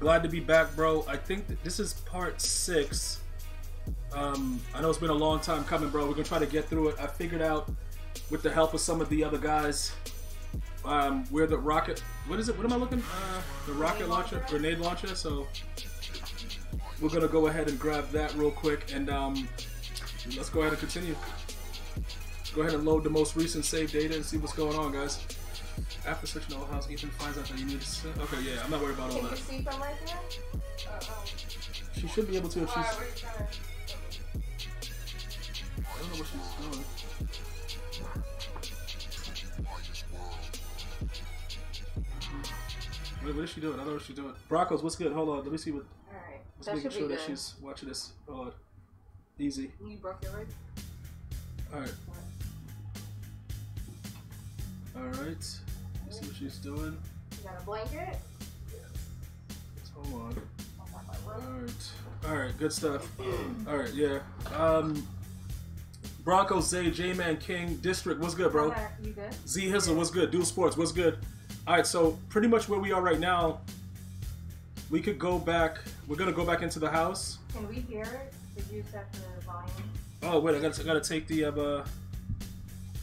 Glad to be back, bro. I think that this is part 6. I know it's been a long time coming, bro. We're gonna try to get through it. I figured out with the help of some of the other guys where the rocket, what is it, what am I looking, the rocket launcher, grenade launcher. So we're gonna go ahead and grab that real quick, and let's go ahead and continue. Go ahead and load the most recent save data and see what's going on, guys. After switching to old house, Ethan finds out that you need to. Okay, yeah, I'm not worried about all that. Can you see from right here? She should be able to if she's. I don't know what she's doing. Wait, what is she doing? I don't know what she's doing. Broncos, what's good? Hold on, let me see what. Alright. Let's make sure that she's watching this. Hold on. Easy. You broke your leg? Alright. Alright. Let's see what she's doing. You got a blanket? Yeah. Hold on. Alright. Alright, good stuff. Alright, yeah. Bronco Zay, J-Man King, District, what's good, bro? You good? Z Hizzle, what's good? Dual Sports, what's good? Alright, so pretty much where we are right now, we could go back. We're gonna go back into the house. Can we hear it? Did you set the volume? Oh wait, I gotta take the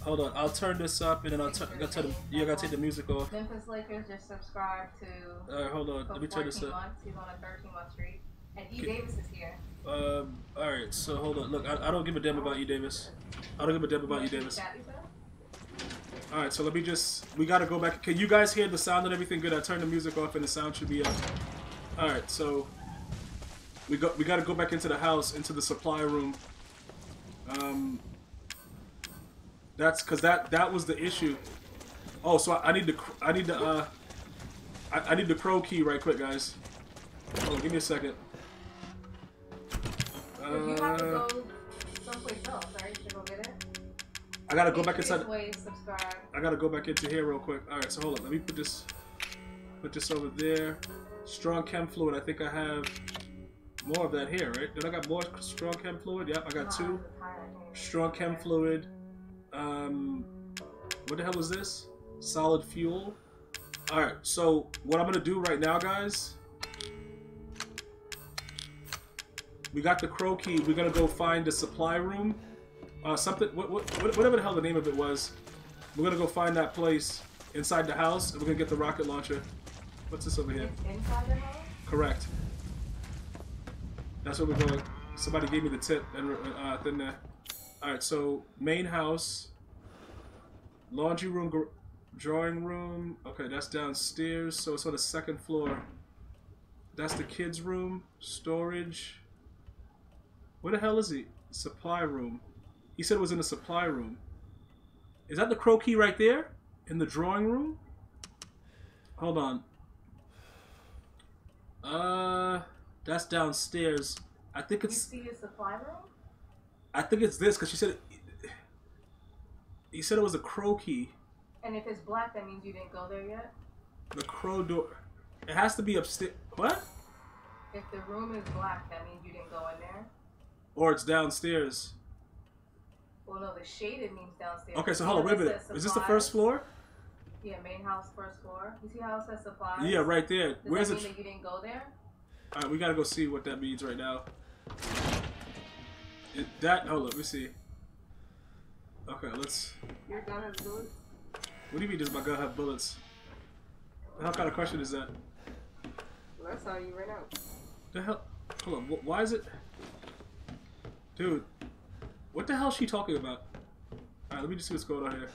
hold on, I'll turn this up and then I gotta take the music off. Memphis Lakers just subscribed to. Alright, hold on, let me turn this up. Months. He's on a 13-month streak, and E Davis is here. Alright, so hold on. Look, I don't give a damn about E Davis. I don't give a damn about E Davis. Alright, so let me just. We gotta go back. Can you guys hear the sound and everything? Good. I turned the music off and the sound should be up. Alright, so we gotta go back into the house, into the supply room. That's because that was the issue. Oh, so I need the pro key right quick, guys. Hold on, give me a second. You have to go someplace else, right? To go get it. I gotta go back inside. I gotta go back into here real quick. All right, so hold on. Let me put this over there. Strong chem fluid. I think I have more of that here, right? Did I got more strong chem fluid? Yep, I got 2. Strong chem fluid. What the hell is this? Solid fuel. All right, so what I'm gonna do right now, guys, we got the crow key. We're gonna go find the supply room. Something, whatever the hell the name of it was. We're gonna go find that place inside the house, and we're gonna get the rocket launcher. What's this over here? Inside the house? Correct. That's what we're going. Somebody gave me the tip, and then there. Alright, so main house, laundry room, drawing room. Okay, that's downstairs, so it's on the 2nd floor. That's the kids' room, storage. Where the hell is he? Supply room. He said it was in the supply room. Is that the crow key right there? In the drawing room? Hold on. That's downstairs. I think it's. You see his supply room? I think it's this, because she said. He said it was a crow key. And if it's black, that means you didn't go there yet? The crow door. It has to be upstairs. What? If the room is black, that means you didn't go in there? Or it's downstairs. Well, no, the shaded means downstairs. Okay, so hold on, wait a minute. Is this the 1st floor? Yeah, main house, 1st floor. You see how it says supplies? Yeah, right there. Does Where's that mean that you didn't go there? All right, we gotta go see what that means right now. Hold on, let me see. Okay, let's. Your gun has bullets? What do you mean does my gun have bullets? What kind of question is that? Well, that's how you ran out. The hell? Hold on, why is it? Dude. What the hell is she talking about? Alright, let me just see what's going on here.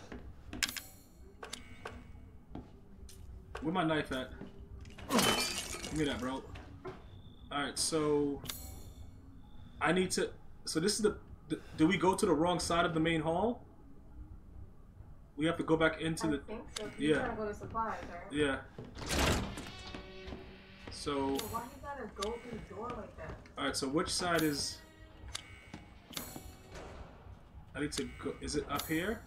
Where my knife at? Give me that, bro. Alright, so I need to. So this is the. Do we go to the wrong side of the main hall? We have to go back into the. I think so. You gotta go to supplies, right? Yeah. So. Why you gotta go through the door like that? Alright, so which side is? I need to go. Is it up here?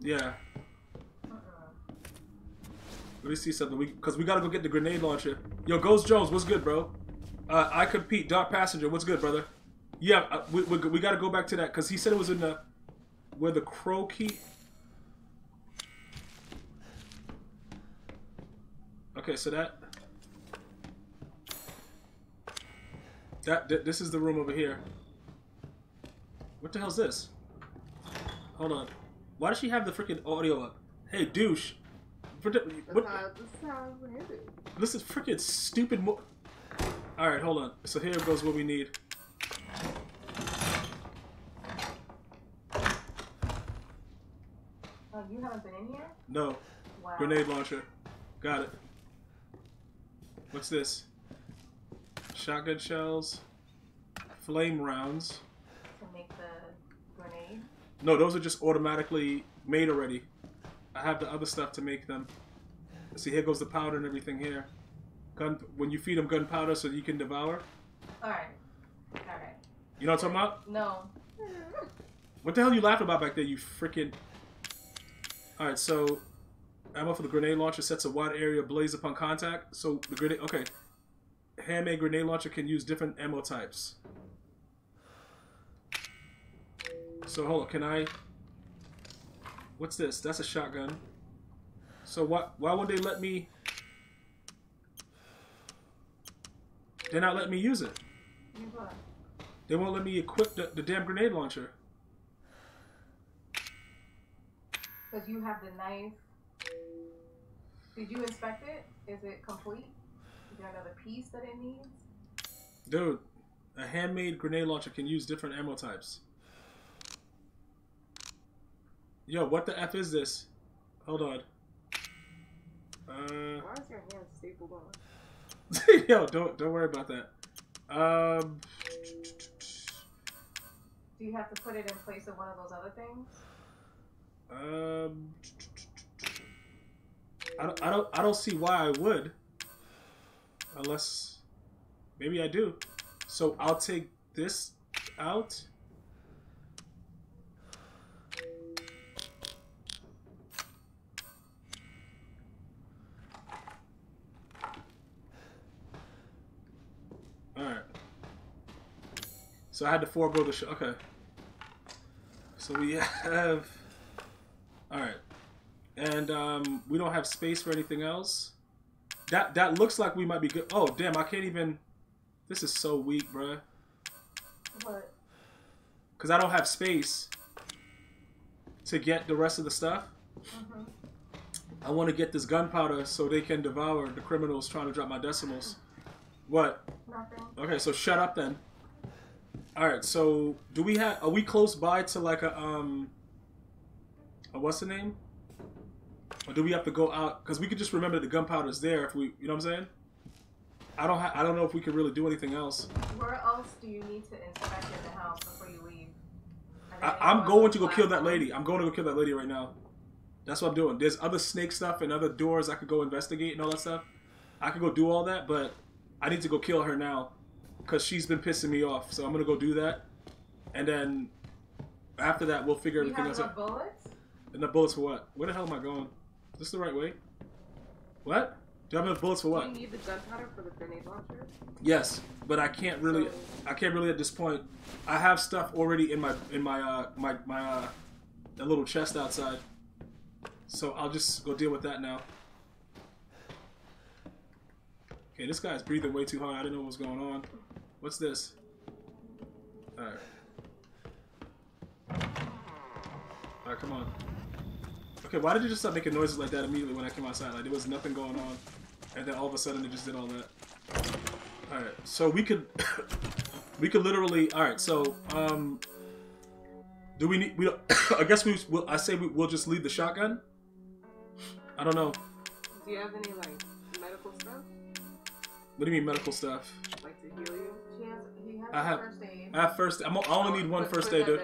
Yeah. Let me see something. Because we gotta go get the grenade launcher. Yo, Ghost Jones, what's good, bro? I compete. Dark Passenger, what's good, brother? Yeah, we gotta go back to that because he said it was in the where the crow key. Okay, so this is the room over here. What the hell's this? Hold on. Why does she have the freaking audio up? Hey, douche. This is freaking stupid. Alright, hold on. So here goes what we need. Oh, you haven't been in here? No. Wow. Grenade launcher. Got it. What's this? Shotgun shells. Flame rounds. To make the grenade? No, those are just automatically made already. I have the other stuff to make them. See, here goes the powder and everything here. When you feed them gunpowder so you can devour. Alright. Alright. You know what I'm talking about? No. What the hell you laughing about back there, you freaking... Alright, so... ammo for the grenade launcher sets a wide area ablaze upon contact. So, the grenade... Okay. Handmade grenade launcher can use different ammo types. So, hold on. Can I... What's this? That's a shotgun. So, why would they let me... They're not letting me use it. They won't let me equip the damn grenade launcher. Because you have the knife. Did you inspect it? Is it complete? Is there another piece that it needs? Dude, a handmade grenade launcher can use different ammo types. Yo, what the F is this? Hold on. Why is your hand stapled on? Yo, don't worry about that. Do you have to put it in place of one of those other things? I don't see why I would. Unless maybe I do. So I'll take this out. So I had to forego the okay. So we have... Alright. And we don't have space for anything else. That looks like we might be good. Oh, damn, I can't even... This is so weak, bruh. What? Because I don't have space to get the rest of the stuff. Mm-hmm. I want to get this gunpowder so they can devour the criminals trying to drop my decimals. What? Nothing. Okay, so shut up then. All right, so do we have? Are we close by to like a what's the name? Or do we have to go out? Because we could just remember the gunpowder's there if we, you know what I'm saying? I don't know if we could really do anything else. Where else do you need to inspect in the house before you leave? I'm going to go kill that lady. I'm going to go kill that lady right now. That's what I'm doing. There's other snake stuff and other doors I could go investigate and all that stuff. I could go do all that, but I need to go kill her now. Because she's been pissing me off, so I'm gonna go do that, and then after that we'll figure everything else out. Bullets? And the bullets for what? Where the hell am I going? Is this the right way? What? Do I have enough bullets for what? Do you need the gunpowder for the grenade launcher? Yes, but I can't really, so... I can't really at this point. I have stuff already in my that little chest outside, so I'll just go deal with that now. Okay, this guy's breathing way too hard. I didn't know what was going on. What's this? Alright. Alright, come on. Okay, why did you just start making noises like that immediately when I came outside? Like, there was nothing going on. And then all of a sudden, they just did all that. Alright, so we could... we could literally... Alright, so, do we need... We don't, I guess we... I say we'll just leave the shotgun? I don't know. Do you have any, like, medical stuff? What do you mean medical stuff? Like to heal you? He has first aid. I have first aid. I only need one first aid, dude.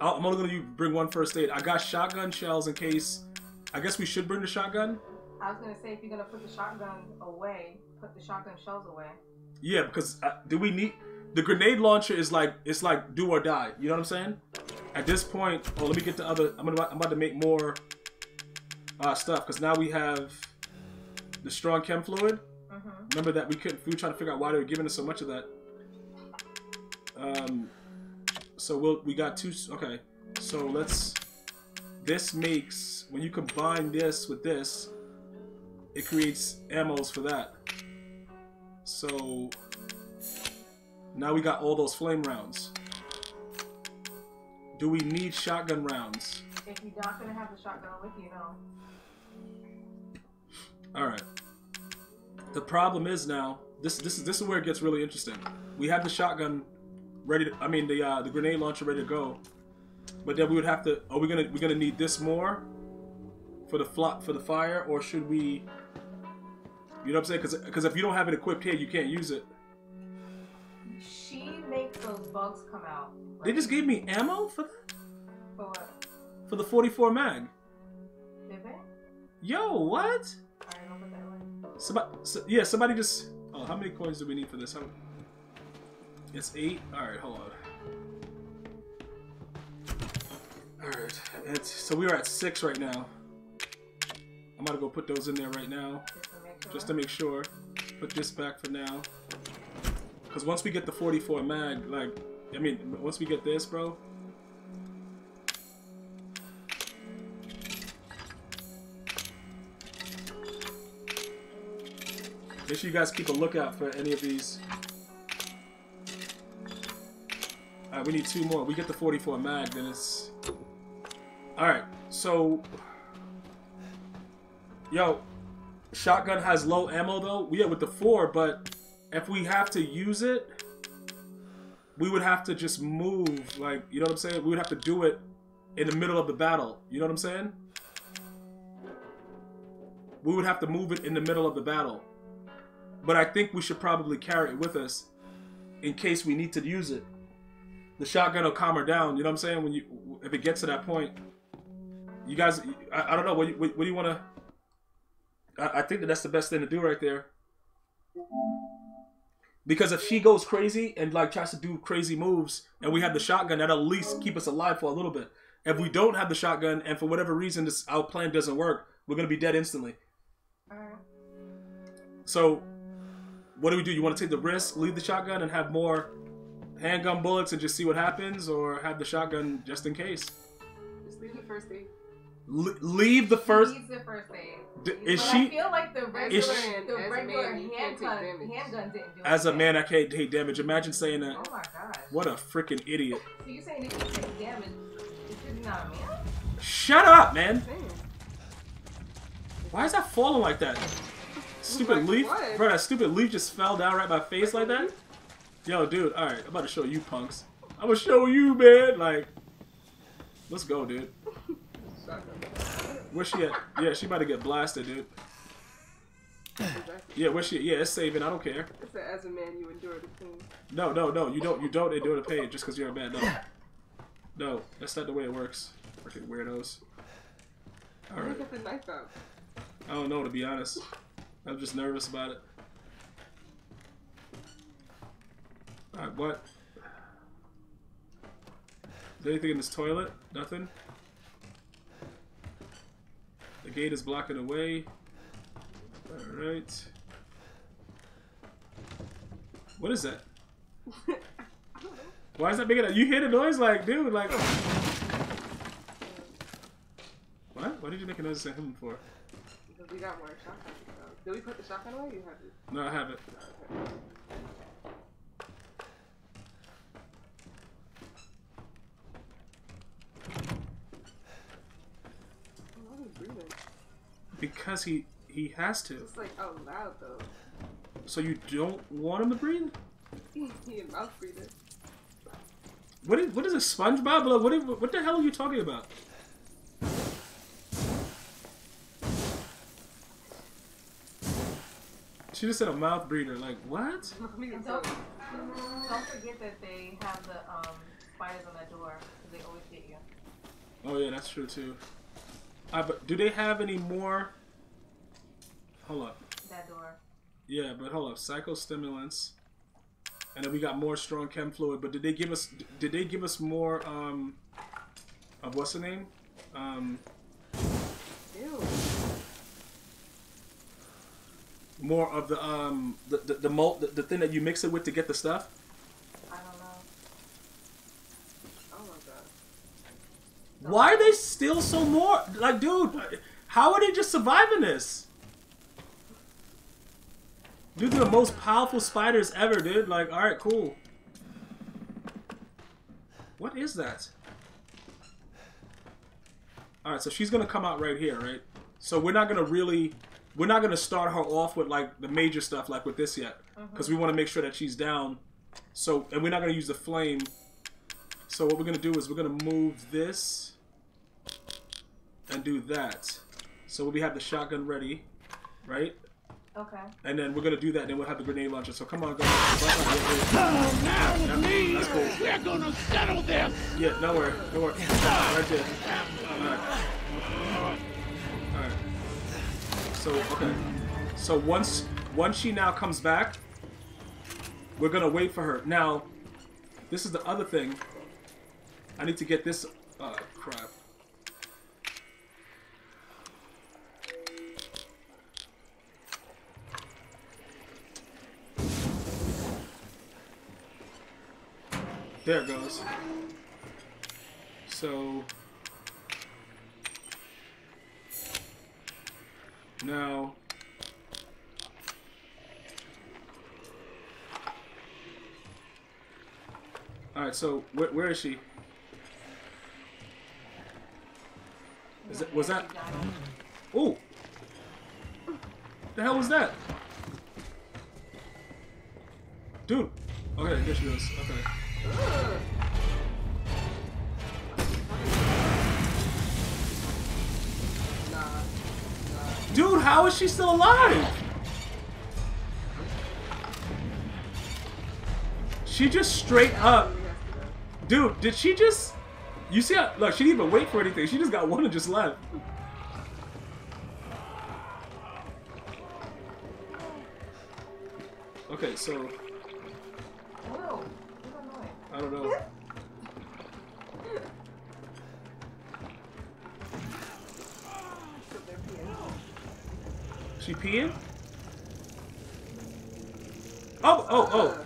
I'm only going to bring one first aid. I got shotgun shells in case... I guess we should bring the shotgun? I was going to say, if you're going to put the shotgun away, put the shotgun shells away. Yeah, because do we need... The grenade launcher is like... It's like do or die. You know what I'm saying? At this point... Oh, let me get the other... I'm about to make more stuff. Because now we have the strong chem fluid. Remember that we were trying to figure out why they were giving us so much of that. So we got two. Okay, so this makes, when you combine this with this, it creates ammos for that. So now we got all those flame rounds. Do we need shotgun rounds? If you're not gonna have the shotgun with you, no. Alright. The problem is now, this is where it gets really interesting. We have the shotgun ready to, I mean the grenade launcher ready to go. But then we would have to, are we gonna need this more for the fire, or should we, you know what I'm saying? Because if you don't have it equipped here, you can't use it. She makes those bugs come out. Like, they just gave me ammo for that? For what? For the 44 mag. Did they? Yo, what? Alright, I'll put that away. Somebody, so, yeah, somebody just... Oh, how many coins do we need for this? How, it's 8? Alright, hold on. Alright, so we are at 6 right now. I'm gonna go put those in there right now. Just to make sure. Put this back for now. Because once we get the 44 mag, like... I mean, once we get this, bro. Make sure you guys keep a lookout for any of these. Alright, we need 2 more. We get the 44 mag, then it's... Alright, so... Yo, shotgun has low ammo, though. Yeah, with the 4, but if we have to use it... we would have to just move, like, you know what I'm saying? We would have to do it in the middle of the battle. You know what I'm saying? We would have to move it in the middle of the battle. But I think we should probably carry it with us in case we need to use it. The shotgun will calm her down, you know what I'm saying? When you, if it gets to that point. You guys, I don't know, what do you want to... I think that that's the best thing to do right there. Because if she goes crazy and like tries to do crazy moves and we have the shotgun, that'll at least keep us alive for a little bit. If we don't have the shotgun and for whatever reason this, our plan doesn't work, we're going to be dead instantly. So what do? You want to take the risk, leave the shotgun and have more handgun bullets and just see what happens, or have the shotgun just in case? Just leave the first aid. Leave the first. Leave the first aid. Is she? I feel like the regular handgun didn't do it. As a man, I can't take damage. Imagine saying that. Oh my gosh. What a freaking idiot. So you're saying if you take damage, it's not a man? Shut up, man. Why is that falling like that? Stupid leaf, bro. That stupid leaf just fell down right by my face like that. Yo, dude. All right, I'm about to show you punks. I'm gonna show you, man. Like, let's go, dude. Where's she at? Yeah, she about to get blasted, dude. Yeah, where's she at? Yeah, it's saving. I don't care. It's a, as a man, you endure the pain. No, no, no. You don't. You don't endure the pain just because you're a man. No. No, that's not the way it works. Freaking weirdos. All right. Get the knife out. I don't know, to be honest. I'm just nervous about it. All right, what? Is there anything in this toilet? Nothing. The gate is blocking the way. Alright. What is that? Why is that making that? You hear the noise? Like, dude, like... What? Why did you make a noise at him for? Because we got more shotguns. Did we put the shotgun away or you have it? No, I have it. Oh, okay. Because he has to. It's like out loud though. So you don't want him to breathe? He a mouth breather. What is a SpongeBob? Like, what the hell are you talking about? She just said a mouth breather. Like what? And don't forget that they have the spiders on that door because they always get you. Oh yeah, that's true too. But do they have any more? Hold up. That door. Yeah, but hold up. Psychostimulants, and then we got more strong chem fluid. But did they give us? Did they give us more? Of what's the name? Ew. More of the malt, the thing that you mix it with to get the stuff. I don't know. Oh my god. Why are they still so more? Like, dude, how are they just surviving this? These are the most powerful spiders ever, dude. Like, alright, cool. What is that? Alright, so she's gonna come out right here, right? So we're not gonna really... We're not gonna start her off with, like, the major stuff, like, with this yet. Because we want to make sure that she's down. So, and we're not gonna use the flame. So what we're gonna do is we're gonna move this... and do that. So we have the shotgun ready, right? Okay. And then we're gonna do that, and then we'll have the grenade launcher. So come on, go. Oh, now me! That's cool. We're gonna settle this! Yeah, don't worry. Don't worry. Right there. Alright. Alright. So, okay. So once she now comes back, we're gonna wait for her. Now, this is the other thing. I need to get this... Oh, crap. There it goes. So now alright, so where is she? Is it, was that? Ooh! The hell was that? Dude! Okay, there she goes. Okay. Dude, how is she still alive? She just straight up... Dude, did she just... You see how... Look, she didn't even wait for anything. She just got one and just left. Okay, so... I don't know. She peeing? Oh, oh, oh.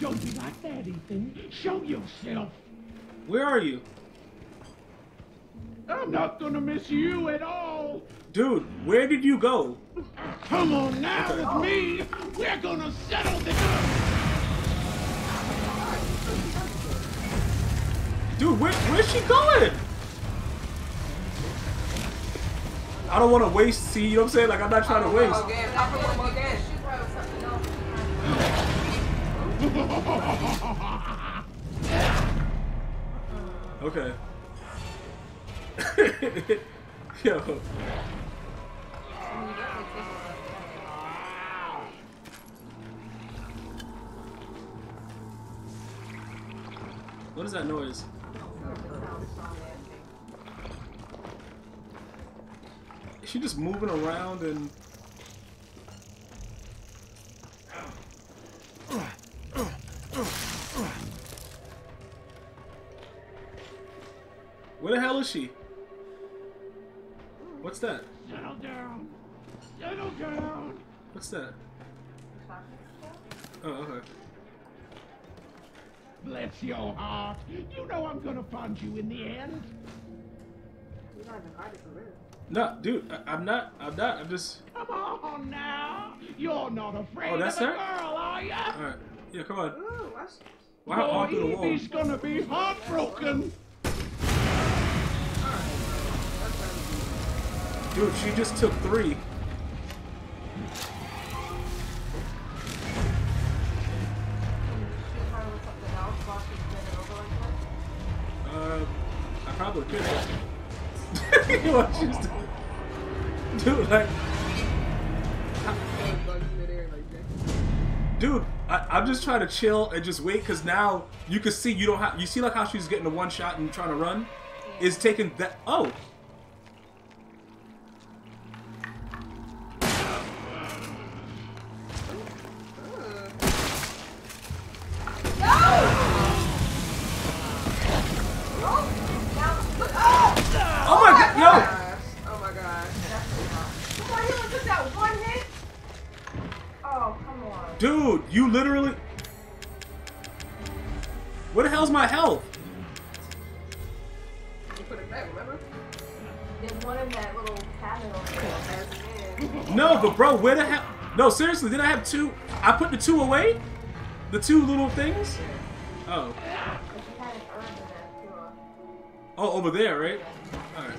Don't be like that, Ethan. Show yourself. Where are you? I'm not gonna miss you at all. Dude, where did you go? Come on now with me. We're gonna settle this. Dude, where's she going? I don't want to waste. See, you know what I'm saying? Like, I'm not trying to waste. Okay. Yo. What is that noise? Is she just moving around and... Where the hell is she? What's that? Settle down! Settle down! What's that? Oh, okay. Bless your heart. You know I'm gonna find you in the end. You're not even hiding for real. No, dude, I'm not. I'm just. Come on now. You're not afraid of the girl, are you? All right. Yeah, come on. Ooh, wow, your all through the wall. Evie's gonna be heartbroken. Dude, she just took 3. I probably could. You know what she's doing? Dude, like... Dude, I'm just trying to chill and just wait, because now you can see you don't have... You see, like, how she's getting a one shot and trying to run? It's taking that... Oh! Dude, you literally... Where the hell's my health? You put it back, remember? There's one in that little cabin over there. No, but bro, where the hell? No, seriously, did I have two? I put the two away? The two little things? Oh. Oh, over there, right? Alright.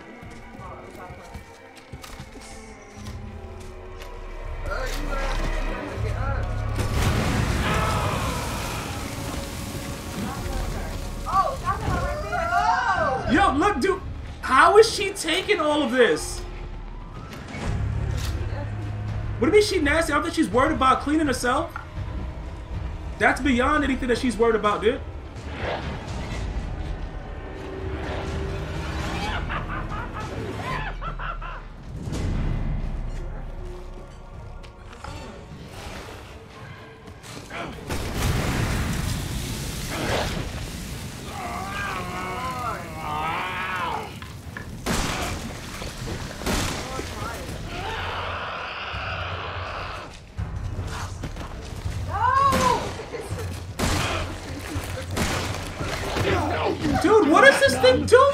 Yo, look, dude. How is she taking all of this? What do you mean she nasty? I don't think she's worried about cleaning herself. That's beyond anything that she's worried about, dude. Dude, what is this thing doing?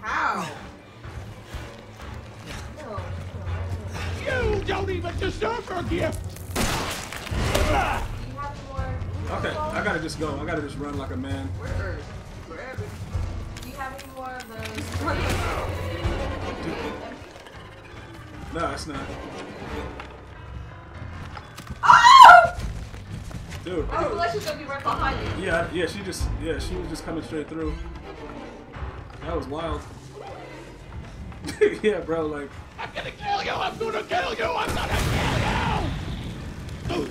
How? You don't even deserve her gift. Okay, I gotta just go. I gotta just run like a man. Do you have any more of those? No, it's not. Dude. I feel like she's gonna be right behind you. Yeah, she was just coming straight through. That was wild. Yeah, bro, like. I'm gonna kill you! I'm gonna kill you! I'm gonna kill you!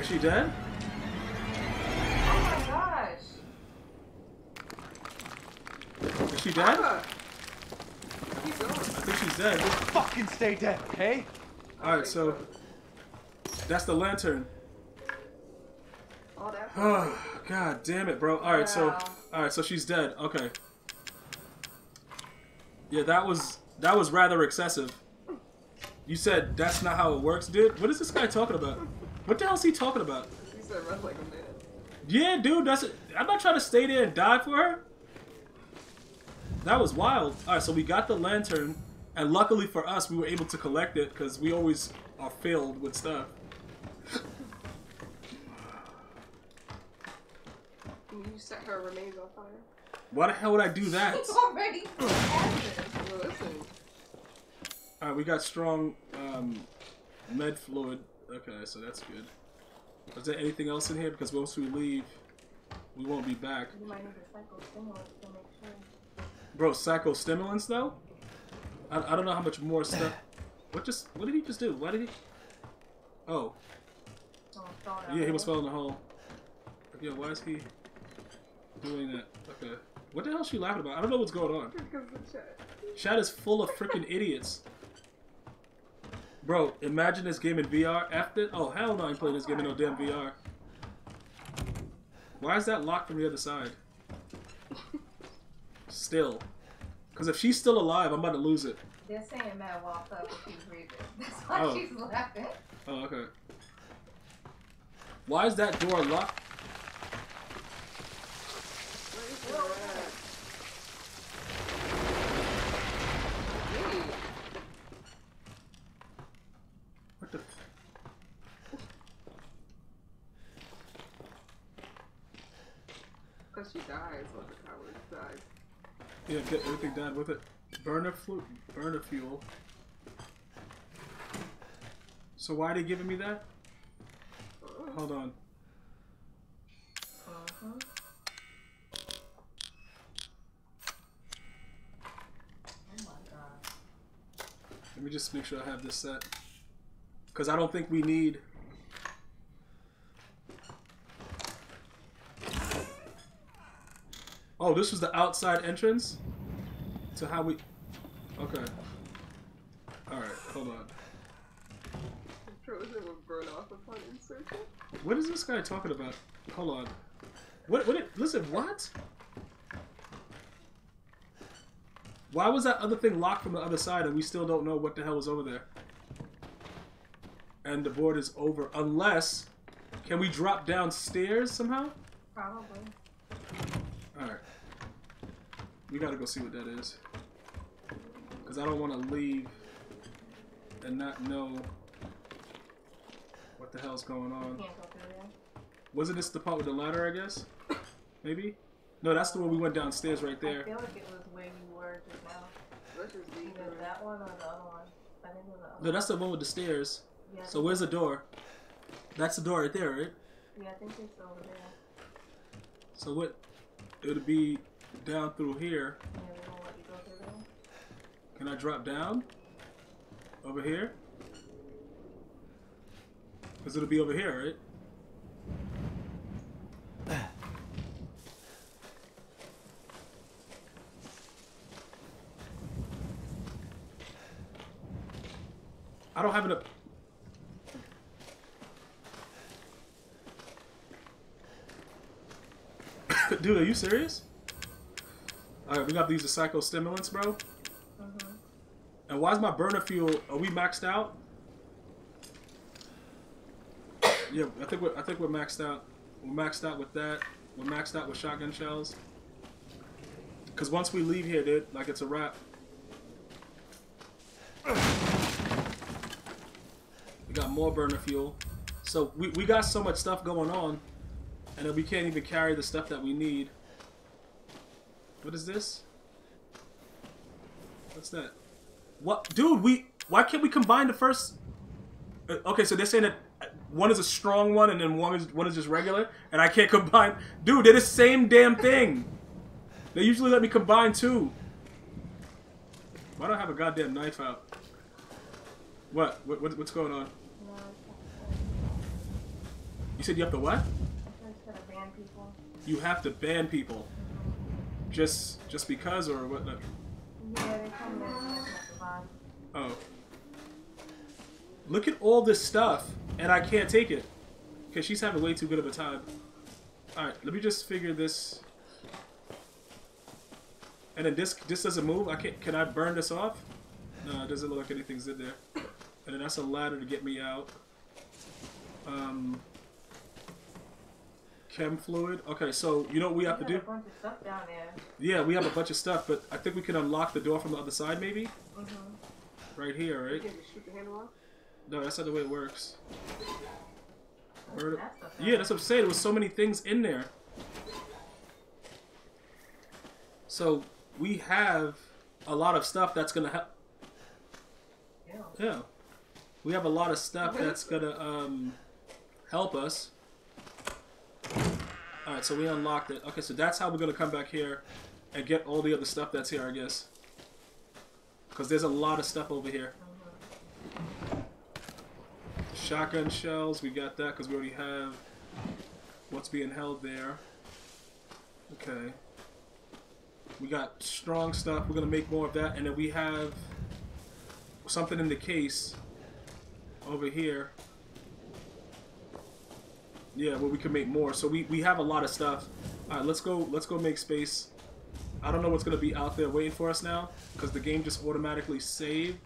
Is she dead? Oh my gosh. Is she dead? I think she's dead. Just fucking stay dead, okay? Alright, so that's the lantern. Oh, that God damn it, bro. Alright, so she's dead. Okay. Yeah, that was rather excessive. You said that's not how it works, dude? What is this guy talking about? What the hell is he talking about? He said run like a man. Yeah, dude, that's it. I'm not trying to stay there and die for her. That was wild. Alright, so we got the lantern. And luckily for us, we were able to collect it because we always are filled with stuff. You set her remains on fire. Why the hell would I do that? It's already happened. Alright, we got strong med fluid. Okay, so that's good. Is there anything else in here? Because once we leave, we won't be back. You might need a psychostimulants to make sure. Bro, psychostimulants though? I don't know how much more stuff. What did he just do? Why did he? Oh. Yeah, he was falling in the hole. Yeah, why is he doing that? Okay. What the hell is she laughing about? I don't know what's going on. Chat is full of freaking idiots. Bro, imagine this game in VR after. Oh, hell no, I ain't playing this game in no damn VR. Why is that locked from the other side? Still. Because if she's still alive, I'm about to lose it. They're saying Matt walked up and she's breathing. That's why she's laughing. Oh, okay. Why is that door locked? What the? Because she dies like a coward dies. Yeah, get everything done with it. Burner fuel. So why are they giving me that? Hold on. Oh my God. Let me just make sure I have this set. Because I don't think we need... Oh, this was the outside entrance? So how we... Okay. Alright, hold on. What is this guy talking about? Hold on. Listen, what? Why was that other thing locked from the other side and we still don't know what the hell was over there? And the board is over. Unless... Can we drop downstairs somehow? Probably. Alright. We gotta go see what that is. Because I don't want to leave and not know what the hell's going on. Can't go through there. Wasn't this the part with the ladder, I guess? Maybe? No, that's the one we went downstairs right there. I feel like it was where you were just now. Either that one or the other one. I think it was the other one. No, that's the one with the stairs. Yeah. So where's the door? That's the door right there, right? Yeah, I think it's over there. So what? It would be down through here. Yeah, we don't let you go through there. Can I drop down? Over here? Because it'll be over here, right? I don't have enough. Dude, are you serious? Alright, we got these psychostimulants, bro. And why is my burner fuel? Are we maxed out? Yeah, I think we're maxed out. We're maxed out with that. We're maxed out with shotgun shells. Cause once we leave here, dude, like it's a wrap. We got more burner fuel. So we got so much stuff going on, and then we can't even carry the stuff that we need. What is this? What's that? What, dude? Why can't we combine the first? Okay, so they're saying that one is a strong one, and then one is just regular, and I can't combine. Dude, they're the same damn thing. They usually let me combine two. Why don't I have a goddamn knife out? What's going on? You said you have to what? Ban people. You have to ban people. Just because or what? Yeah, they come back. Oh. Look at all this stuff, and I can't take it. Cause she's having way too good of a time. All right, let me just figure this. And then this doesn't move. I can't. Can I burn this off? No, it doesn't look like anything's in there. And then that's a ladder to get me out. Chem fluid. Okay, so you know what we have to do? A bunch of stuff down there. Yeah, we have a bunch of stuff, but I think we can unlock the door from the other side, maybe. Right here, right? You can just shoot the handle off? No, that's not the way it works. Yeah, that's what I'm saying. There was so many things in there. So we have a lot of stuff that's gonna help. Yeah, we have a lot of stuff that's gonna help us. Alright, so we unlocked it. Okay, so that's how we're going to come back here and get all the other stuff that's here, I guess. Because there's a lot of stuff over here. Shotgun shells, we got that because we already have what's being held there. Okay. We got strong stuff. We're going to make more of that. And then we have something in the case over here. Yeah, well, we can make more. So we have a lot of stuff. All right, let's go make space. I don't know what's gonna be out there waiting for us now, because the game just automatically saved.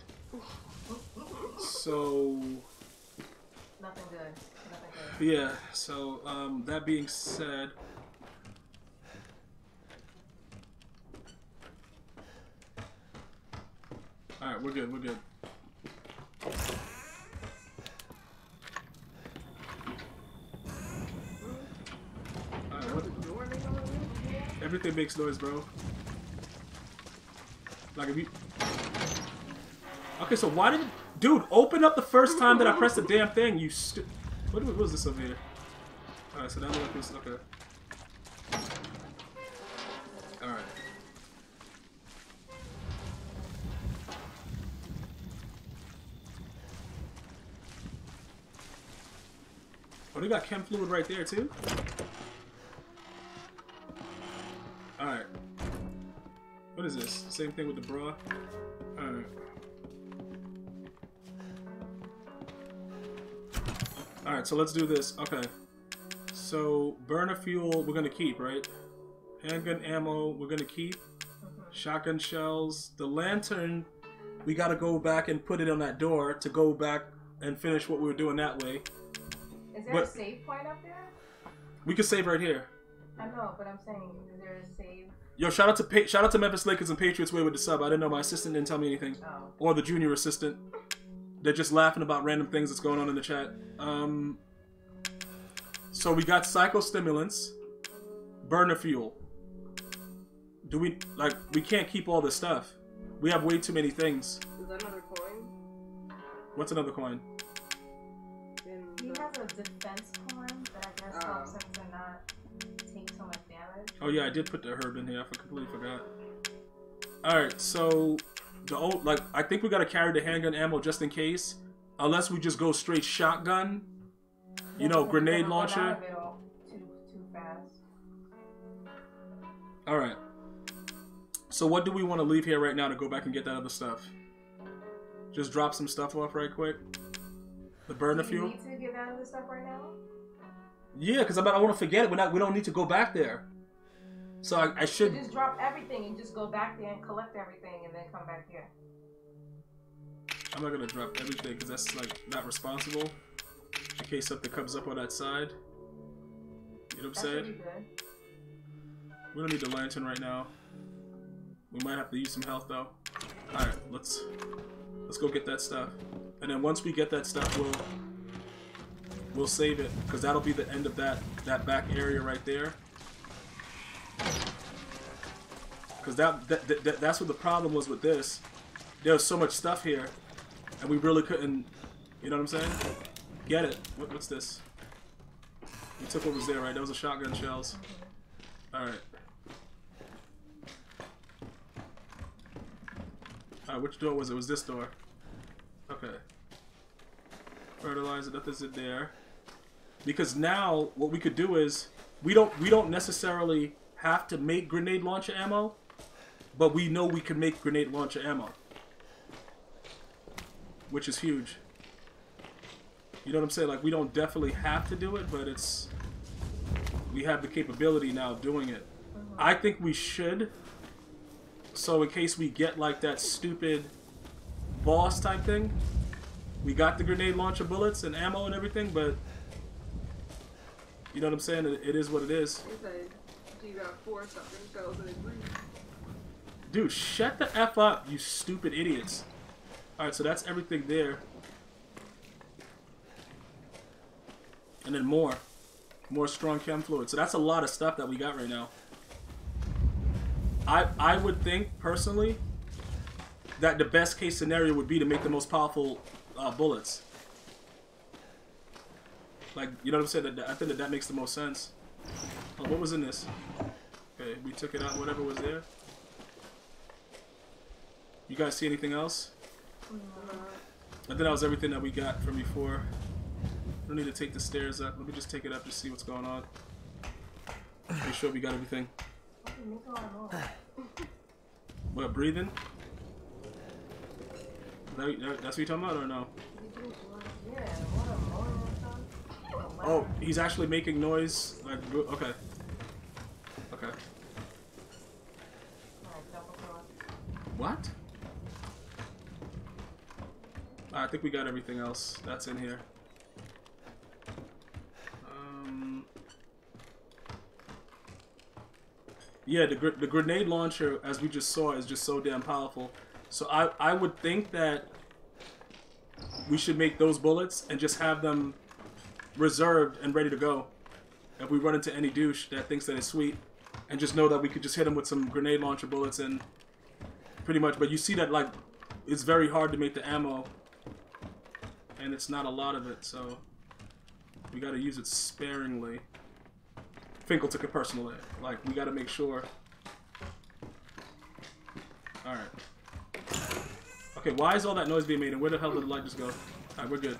So nothing good. Nothing good. Yeah. So that being said, all right, we're good. We're good. Everything makes noise, bro. Like if you... Okay, so why did... Dude, open up the first time that I pressed the damn thing, you stu... What was this over here? Alright, so that was... Okay. Alright. Oh, they got chem fluid right there, too? Alright. What is this? Same thing with the bra? Alright. Alright, so let's do this. Okay. So, burner fuel, we're gonna keep, right? Handgun ammo, we're gonna keep. Shotgun shells. The lantern, we gotta go back and put it on that door to go back and finish what we were doing that way. Is there a save point up there? We can save right here. I know, but I'm saying, is there a save? Yo, shout out to Memphis Lakers and Patriots Way with the sub. I didn't know, my assistant didn't tell me anything. Oh. Or the junior assistant. They're just laughing about random things that's going on in the chat. So we got psychostimulants, burner fuel. Do we, like, we can't keep all this stuff. We have way too many things. Is that another coin? What's another coin? He has a defense coin that I guess helps him to not take so much damage. Oh yeah, I did put the herb in here. I completely forgot. Alright, so the old, like, I think we gotta carry the handgun ammo just in case. Unless we just go straight shotgun. You know, grenade launcher. Too fast. Alright. So what do we want to leave here right now to go back and get that other stuff? Just drop some stuff off right quick. The burner fuel. Do you need to get that other stuff right now? Yeah, because I want to forget it. We don't need to go back there. So I should... So just drop everything and just go back there and collect everything and then come back here. I'm not going to drop everything because that's, like, not responsible. In case something comes up on that side. You know what I'm saying? We don't need the lantern right now. We might have to use some health though. Alright, let's go get that stuff. And then once we get that stuff, we'll save it. Because that'll be the end of that back area right there. Because that's what the problem was with this. There was so much stuff here. And we really couldn't, you know what I'm saying? Get it. What's this? We took what was there, right? That was a shotgun shells. Alright. Alright, which door was it? It was this door. Okay. Fertilizer, nothing's in there. Because now what we could do is we don't necessarily have to make grenade launcher ammo, but we know we can make grenade launcher ammo. Which is huge. You know what I'm saying? Like, we don't definitely have to do it, but it's... We have the capability now of doing it. I think we should. So in case we get, like, that stupid boss type thing. We got the grenade launcher bullets and ammo and everything, but... You know what I'm saying? It is what it is. You got four suckers, shells, and a green. Dude, shut the F up, you stupid idiots. Alright, so that's everything there. And then more strong chem fluid. So that's a lot of stuff that we got right now. I would think, personally, that the best case scenario would be to make the most powerful bullets. Like, you know what I'm saying? I think that makes the most sense. Oh, what was in this? Okay, we took it out, whatever was there. You guys see anything else? I think that was everything that we got from before. I don't need to take the stairs up. Let me just take it up to see what's going on. Make sure we got everything. What, breathing? That's what you're talking about or no? Oh, he's actually making noise. Like, okay. Okay. What? I think we got everything else that's in here. Yeah, the grenade launcher, as we just saw, is just so damn powerful. So I would think that we should make those bullets and just have them reserved and ready to go. If we run into any douche that thinks that it's sweet, and just know that we could just hit them with some grenade launcher bullets and pretty much. But you see that, like, it's very hard to make the ammo, and it's not a lot of it, so we gotta use it sparingly. Finkel took it personally. Like, we gotta make sure. Alright. Okay, why is all that noise being made and where the hell did the light just go? Alright, we're good.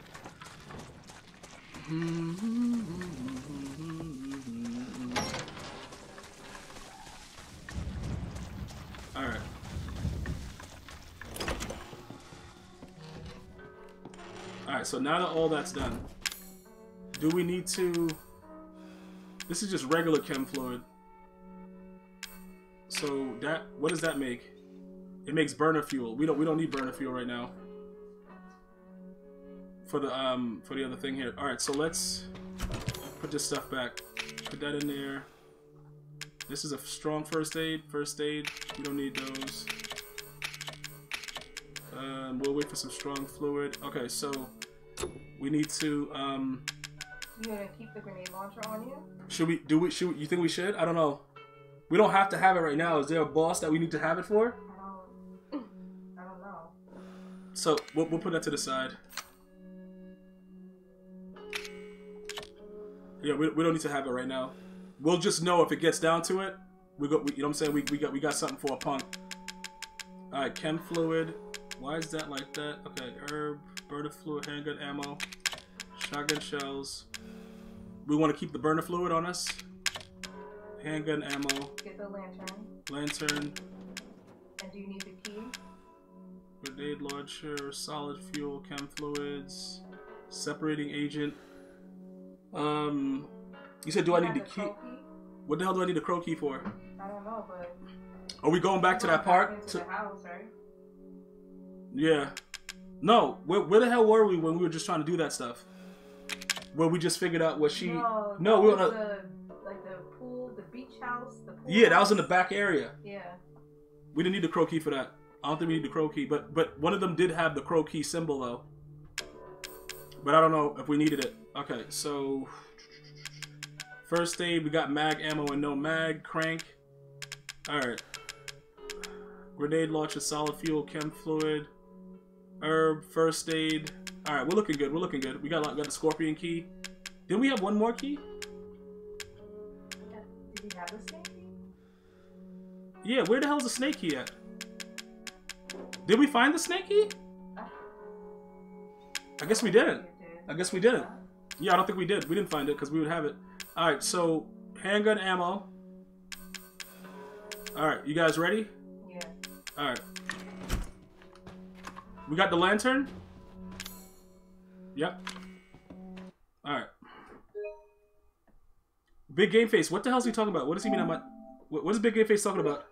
Alright. Alright, so now that all that's done, do we need to... This is just regular chem fluid. So that, what does that make? It makes burner fuel. We don't need burner fuel right now. For the other thing here. All right, so let's put this stuff back. Put that in there. This is a strong first aid. We don't need those. We'll wait for some strong fluid. Okay, so we need to. You gonna keep the grenade launcher on you? Should we? Do we? Should you think we should? I don't know. We don't have to have it right now. Is there a boss that we need to have it for? I don't know. So we'll put that to the side. Yeah, we don't need to have it right now. We'll just know if it gets down to it. You know what I'm saying? We got something for a punk. All right, chem fluid. Why is that like that? Okay, herb, burner fluid, handgun ammo, shotgun shells. We want to keep the burner fluid on us. Handgun ammo. Get the lantern. And do you need the key? Grenade launcher, solid fuel, chem fluids, separating agent. You said, do I need the key? What the hell do I need the crow key for? I don't know, but. Are we going back to that part? To the house, right? Yeah. No. Where the hell were we when we were just trying to do that stuff? Where we just figured out what she. No, we were on a. House, the pool house. That was in the back area. Yeah. We didn't need the crow key for that. I don't think we need the crow key, but one of them did have the crow key symbol though. But I don't know if we needed it. Okay, so first aid, we got mag ammo and no mag, crank. Alright. Grenade launcher, solid fuel, chem fluid, herb, first aid. Alright, we're looking good, We got the scorpion key. Didn't we have one more key? Do you have the snake key? Yeah, where the hell is the snake key at? Did we find the snake key? I guess we didn't. Yeah, I don't think we did. We didn't find it because we would have it. Alright, so handgun ammo. Alright, you guys ready? Yeah. Alright. We got the lantern? Yep. Alright. Big Game Face, what the hell is he talking about? What does he mean? What is Big Game Face talking about?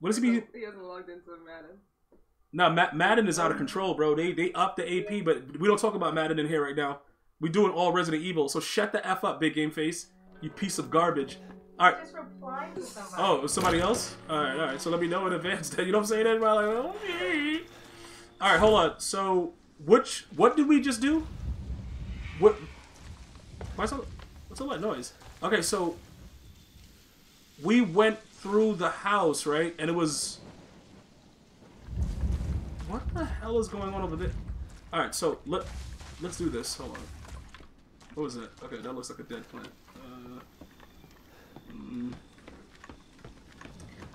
What does he mean? He hasn't logged into Madden. Nah, Madden is out of control, bro. They upped the AP, but we don't talk about Madden in here right now. We doing all Resident Evil, so shut the F up, Big Game Face. You piece of garbage. All right. Just replied to somebody. Oh, it was somebody else? All right. So let me know in advance. That you know what I'm saying? Everybody like, oh, hey. All right, hold on. So what did we just do? What? What's all that noise? Okay, so we went through the house, right? And it was... What the hell is going on over there? Alright, so let's do this. Hold on. What was that? Okay, that looks like a dead plant.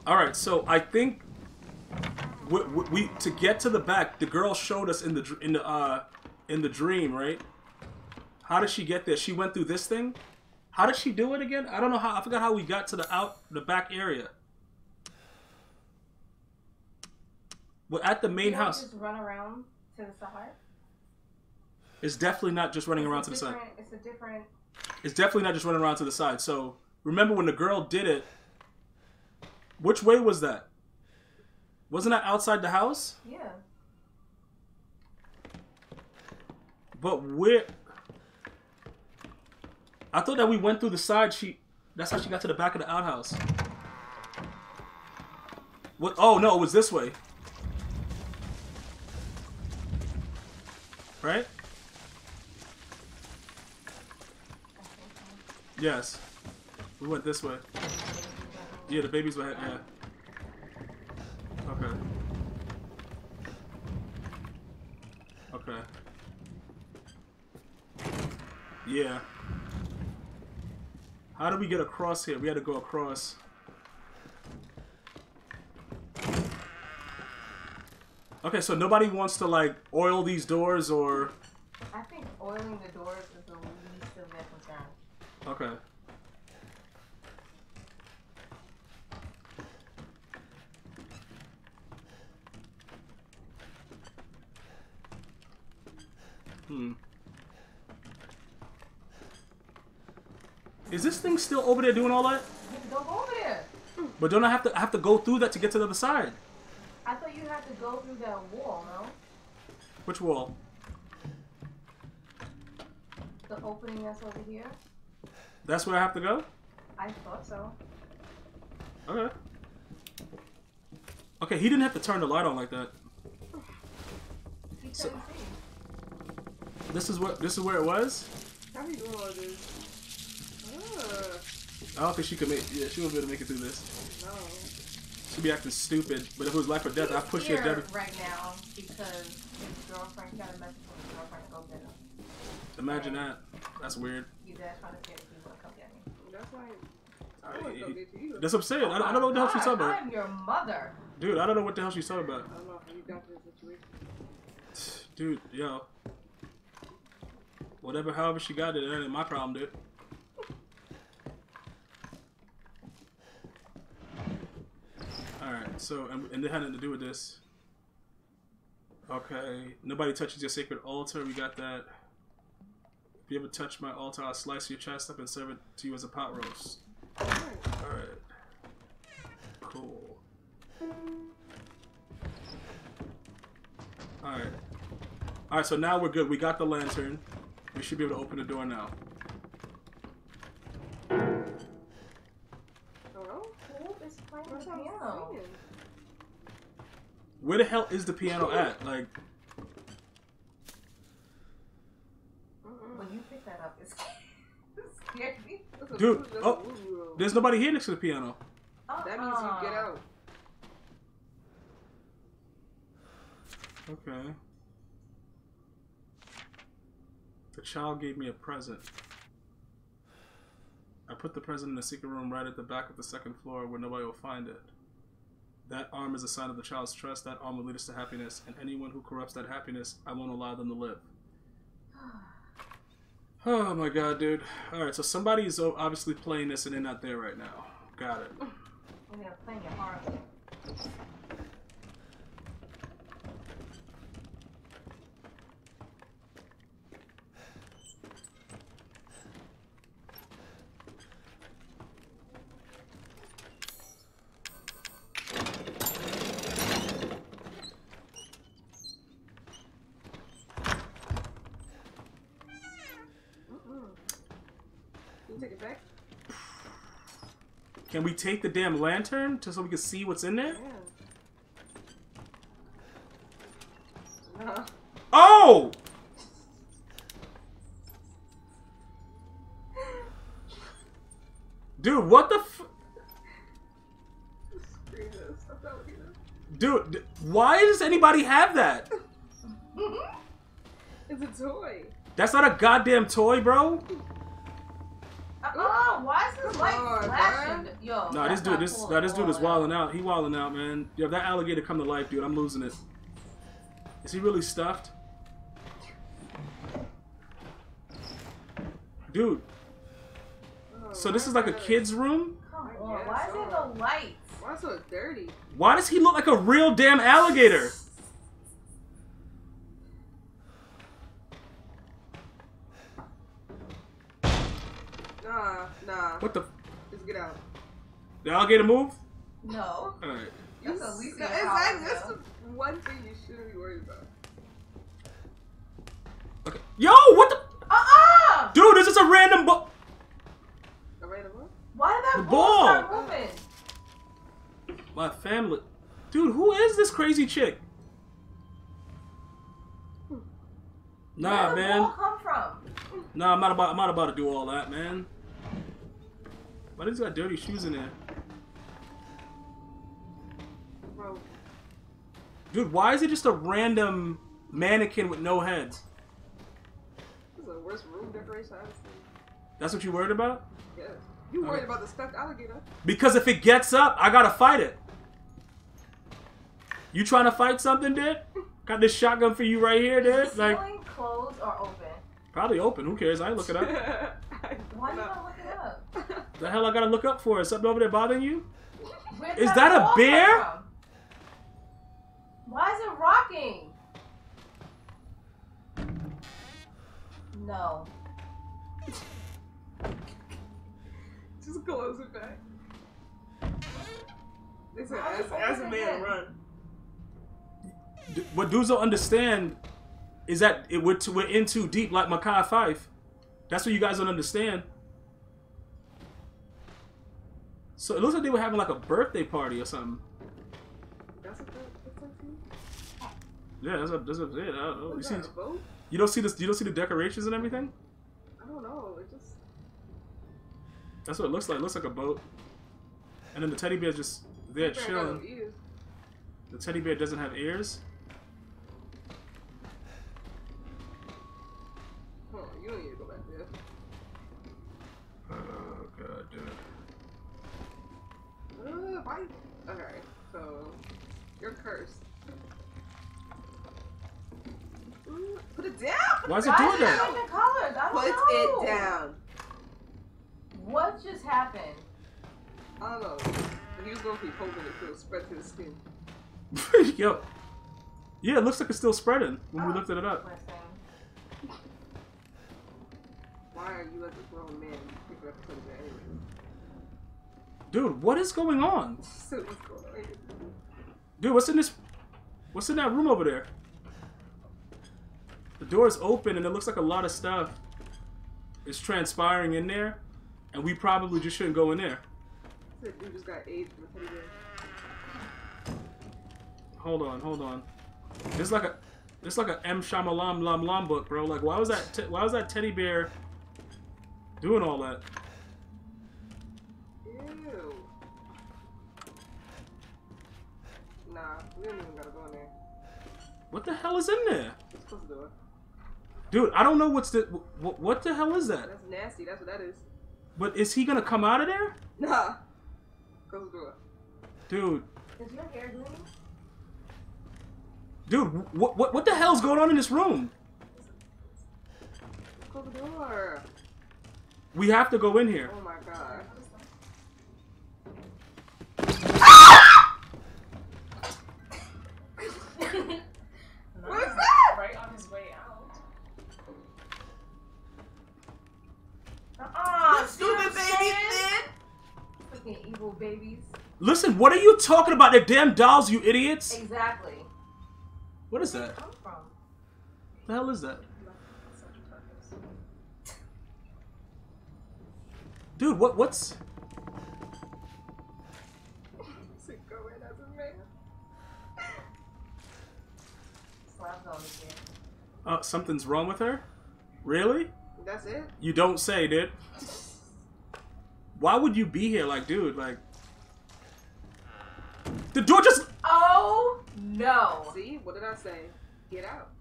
Alright, so I think we to get to the back, the girl showed us in the dream, right? How did she get there? She went through this thing? How did she do it again? I don't know how. I forgot how we got to the back area. We're at the main house. Just run around to the side. It's definitely not just running around to the side. It's definitely not just running around to the side. So remember when the girl did it? Which way was that? Wasn't that outside the house? Yeah. But where? I thought that we went through the side. That's how she got to the back of the outhouse. What? Oh no, it was this way, right? Yes, we went this way. Yeah, the babies were. Yeah. Okay. Okay. Yeah. How do we get across here? We had to go across. Okay, so nobody wants to, like, oil these doors or... I think oiling the doors is the least of their concern. Okay. Is this thing still over there doing all that? Don't go over there. But don't I have to go through that to get to the other side? I thought you had to go through that wall, no? Which wall? The opening that's over here? That's where I have to go? I thought so. Okay. Okay, he didn't have to turn the light on like that. So, this is where it was? How do you do all this? I don't think she could make she wouldn't be able to make it through this. No. She'd be acting stupid, but if it was life or death, I'd push her right now because his girlfriend got a message from his girlfriend to go get him. Imagine that. That's weird. You guys trying to get people to come get me. That's like that's what I'm saying. I don't know what the hell she's talking about. I'm your mother. Dude, I don't know what the hell she's talking about. I don't know how you got to this situation. Dude, yo. Whatever, however she got it, that ain't my problem, dude. Alright, so, and it had nothing to do with this. Okay, nobody touches your sacred altar, we got that. If you ever touch my altar, I'll slice your chest up and serve it to you as a pot roast. Alright. Cool. Alright. Alright, so now we're good. We got the lantern. We should be able to open the door now. Hello? It's playing the piano. Where the hell is the piano at? Like... When you pick that up, it's scared me. Dude, oh, there's nobody here next to the piano. That means you get out. Okay. The child gave me a present. I put the present in a secret room right at the back of the second floor where nobody will find it. That arm is a sign of the child's trust. That arm will lead us to happiness. And anyone who corrupts that happiness, I won't allow them to live. Oh my god, dude. Alright, so somebody is obviously playing this and they're not there right now. Got it. We're gonna play your arm. Can we take the damn lantern just so we can see what's in there? Yeah. No. Oh! Dude, what the f... Dude, why does anybody have that? It's a toy. That's not a goddamn toy, bro. Oh, why is this light flashing? Yo, nah, this dude is wilding out. He wilding out, man. Yo, that alligator come to life, dude. I'm losing it. Is he really stuffed? Dude. So this is like a kid's room? Come on, why is there no lights? Why is it so dirty? Why does he look like a real damn alligator? Nah. What the? Just get out. The alligator move? No. All right. That's the least thing. That's the one thing you shouldn't be worried about. Okay. Yo, what the? Dude, this is a random ball. A random ball? Why did that ball start moving? My family. Dude, who is this crazy chick? Nah, man. Where did the ball come from? Nah, I'm not about to do all that, man. Why does he got dirty shoes in there? Bro. Dude, why is it just a random mannequin with no head? This is the worst room decoration I've seen. That's what you worried about? Yeah. You worried about the stuffed alligator. Because if it gets up, I gotta fight it. You trying to fight something, dude? Got this shotgun for you right here, dude. Is the ceiling closed or open? Probably open. Who cares? I ain't looking up. Why do you not look it up? The hell I gotta look up for? Is something over there bothering you? Is that a bear? Why is it rocking? No. Just close it back. Listen, as a man, run. What dudes don't understand is that we're in too deep, like Makai Fife. That's what you guys don't understand. So it looks like they were having like a birthday party or something. That's what that yeah, that's what it. I don't know. You, see, you don't see this. You don't see the decorations and everything. I don't know. It just. That's what it looks like. It looks like a boat. And then the teddy bear's just there chilling. The teddy bear doesn't have ears. Hold on, you don't need to go back there. Oh god damn it. Why? Alright, so you're cursed. Put it down! Why is it doing that? Like the colors? I don't know. Put it down. What just happened? I don't know. He was going to be holding it to spread through the skin. Yo. Yeah, it looks like it's still spreading when we lifted it up. Why are you as a grown man picking up things anyway? Dude, what is going on? Dude, what's in this? What's in that room over there? The door is open and it looks like a lot of stuff is transpiring in there, and we probably just shouldn't go in there. Dude just got AIDS from the teddy bear. Hold on, hold on. It's like a M. Shyamalan Lam book, bro. Like, why was that? Why was that teddy bear doing all that? Ew. Nah, we don't even gotta go in there. What the hell is in there? It's close to the door. Dude, I don't know what's the. What the hell is that? That's nasty. That's what that is. But is he gonna come out of there? Nah. Close the door. Dude. Is your hair green? Dude, what the hell's going on in this room? Close the door. We have to go in here. Oh my god. Ah! What is that? Right on his way out. Ah, stupid baby thing. Freaking evil babies. Listen, what are you talking about? They're damn dolls, you idiots. Exactly. What is that? Where did it come from? The hell is that? Dude, what's... Is it going as a man? Slapped on again. Something's wrong with her? Really? That's it? You don't say, dude. Why would you be here? Like, dude, like... The door just... Oh! No. See, what did I say? Get out.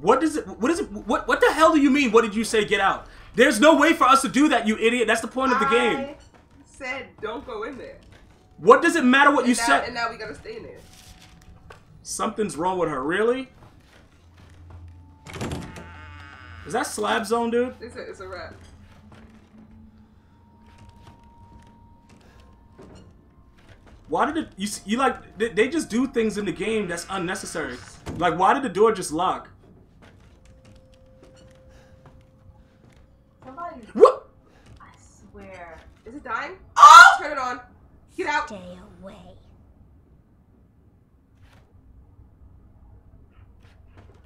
What does it? What is it? What the hell do you mean? What did you say? Get out. There's no way for us to do that, you idiot. That's the point of the game. I said don't go in there. What does it matter what you said? And now we gotta stay in there. Something's wrong with her, really? Is that slab zone, dude? It's a wrap. Why did it, you like, they just do things in the game that's unnecessary. Like, why did the door just lock? Somebody. What? I swear. Is it dying? Oh! Turn it on. Get out. Stay away.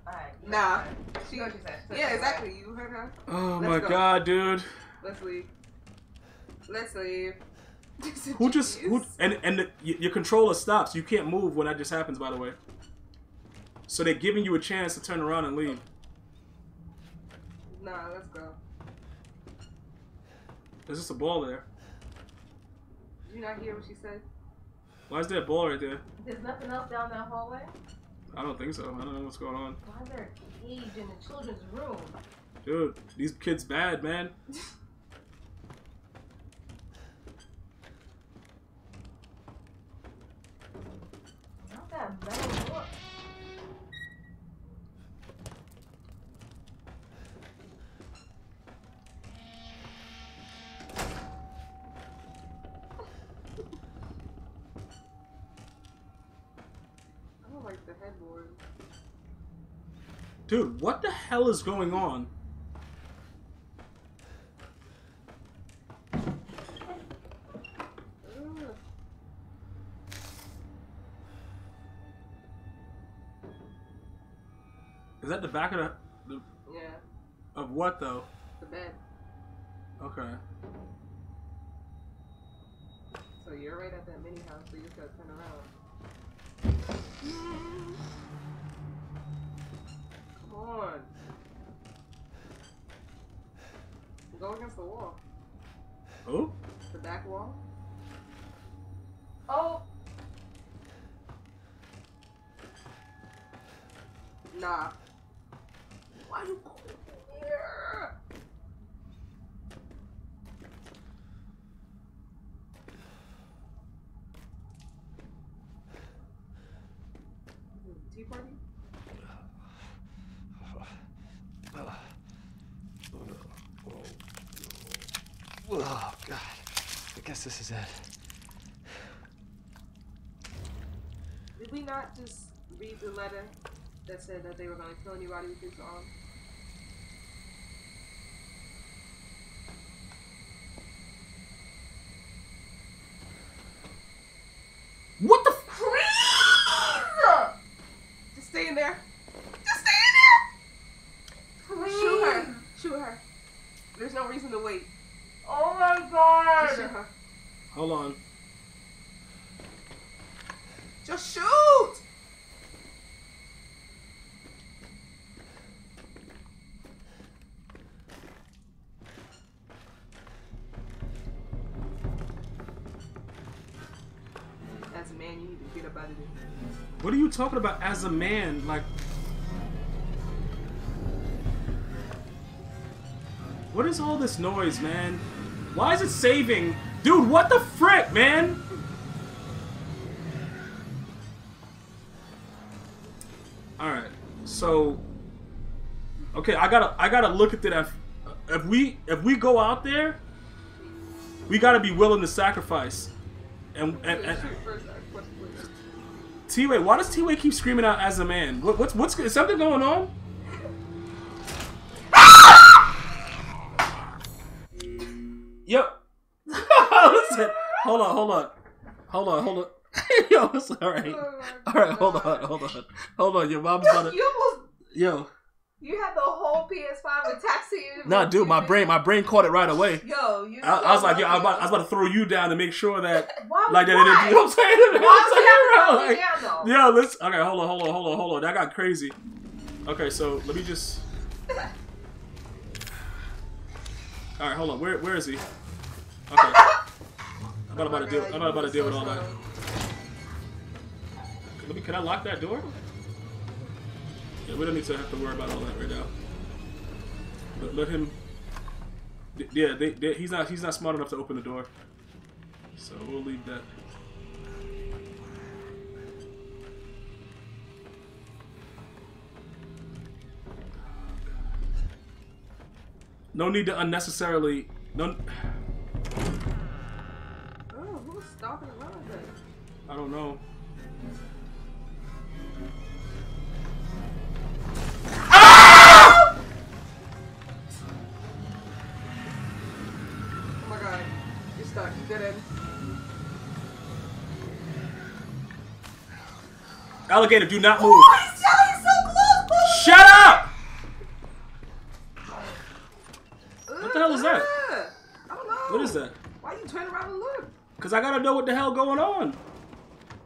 Alright. Nah. She knows what she said. Yeah, exactly. You heard her. Oh my god, dude. Let's leave. Let's leave. Who just and your controller stops. You can't move when that just happens, by the way. So they're giving you a chance to turn around and leave. Nah, let's go. There's just a ball there. Did you not hear what she said? Why is there a ball right there? There's nothing else down that hallway? I don't think so. I don't know what's going on. Why is there a cage in the children's room? Dude, these kids bad, man. Dude, what the hell is going on? Is that the back of the yeah. Of what though? The bed. Okay. so you're right at that mini house, so you just gotta turn around. Come on. Go against the wall. Who? The back wall. Oh! Nah. Why you go here? Tea party? Oh, God. I guess this is it. Did we not just read the letter that said that they were going to kill anybody with his arm? What the f- Just stay in there. Just stay in there! Please. Shoot her. Shoot her. There's no reason to wait. Oh my God! Shoot her. Hold on. Just shoot! As a man, you need to get up out of this. What are you talking about as a man? Like, what is all this noise, man? Why is it saving? Dude, what the frick, man? Alright, so... Okay, I gotta look at that. If we go out there, we gotta be willing to sacrifice. And T-Way, why does T-Way keep screaming out as a man? What's is something going on? Yep. Listen, hold on. Yo, it's alright. Alright, hold on. Your mom's about to... Yo. You had the whole PS5 attached to you. Nah, dude, my brain caught it right away. Yo, you... I was like, yo, I was about to throw you down to make sure that... Why? You know what I'm saying? Why would you have to throw me down, though? Yo, let's... Okay, hold on. That got crazy. Okay, so, let me just... Alright, hold on. Where is he? Okay. I'm not about to deal with all that. Can I lock that door? Yeah, we don't need to have to worry about all that right now. Let him. Yeah, he's not smart enough to open the door, so we'll leave that. No need to unnecessarily. No. Oh, who's stopping around there? I don't know. Ah! Oh my God! You're stuck. You did it. Alligator, do not move. Oh, he's so close, please. Shut up! What the hell is that? I don't know. What is that? Why you turn around and look? Cause I gotta know what the hell going on.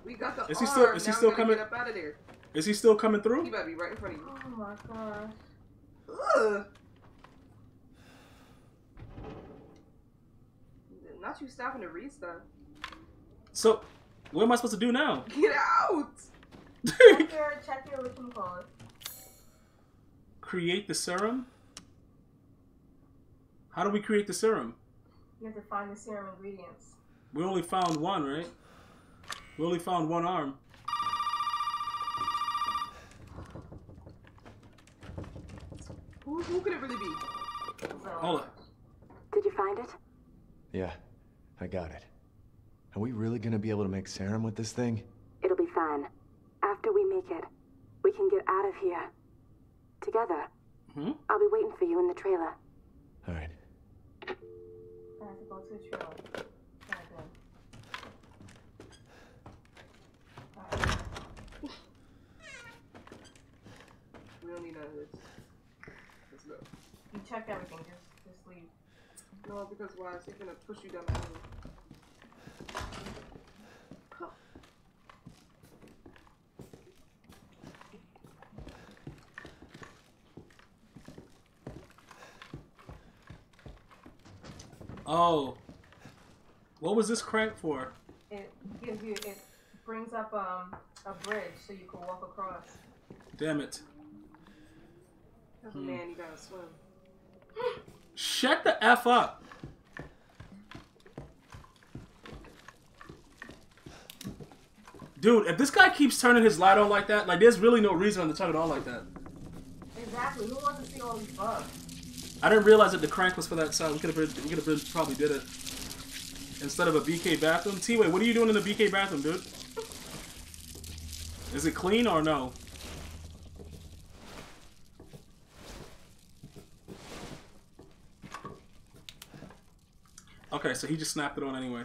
We got the. Is he still coming? Get up out of there. Is he still coming through? He better be right in front of you. Oh my God. Ugh. Not you stopping to read stuff. So, what am I supposed to do now? Get out. Check your wicking call. Create the serum. How do we create the serum? You have to find the serum ingredients. We only found one, right? We only found one arm. Who could it really be? Hold on. Did you find it? Yeah, I got it. Are we really gonna be able to make serum with this thing? It'll be fine. After we make it, we can get out of here. Together. Hmm? I'll be waiting for you in the trailer. All right. I have to go to the trail. Alright. We don't need none of this. Let's go. You checked everything, just leave. No, because why? She's gonna push you down the alley. Oh. What was this crank for? It gives you, it brings up a bridge so you can walk across. Damn it. As a man, you gotta swim. Shut the F up. Dude, if this guy keeps turning his light on like that, like there's really no reason to turn it on like that. Exactly. Who wants to see all these bugs? I didn't realize that the crank was for that side. We could have probably did it instead of a BK bathroom. T-Way, what are you doing in the BK bathroom, dude? Is it clean or no? Okay, so he just snapped it on anyway.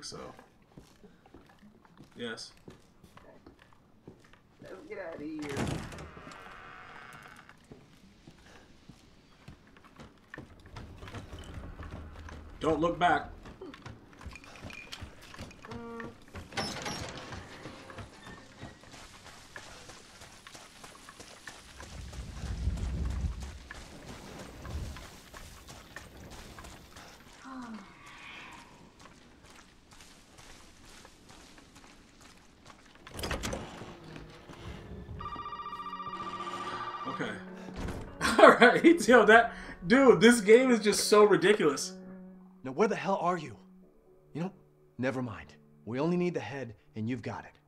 So, yes. Okay. Let's get out of here. Don't look back. Yo, that dude, this game is just so ridiculous. Now, where the hell are you? You know, never mind. We only need the head, and you've got it.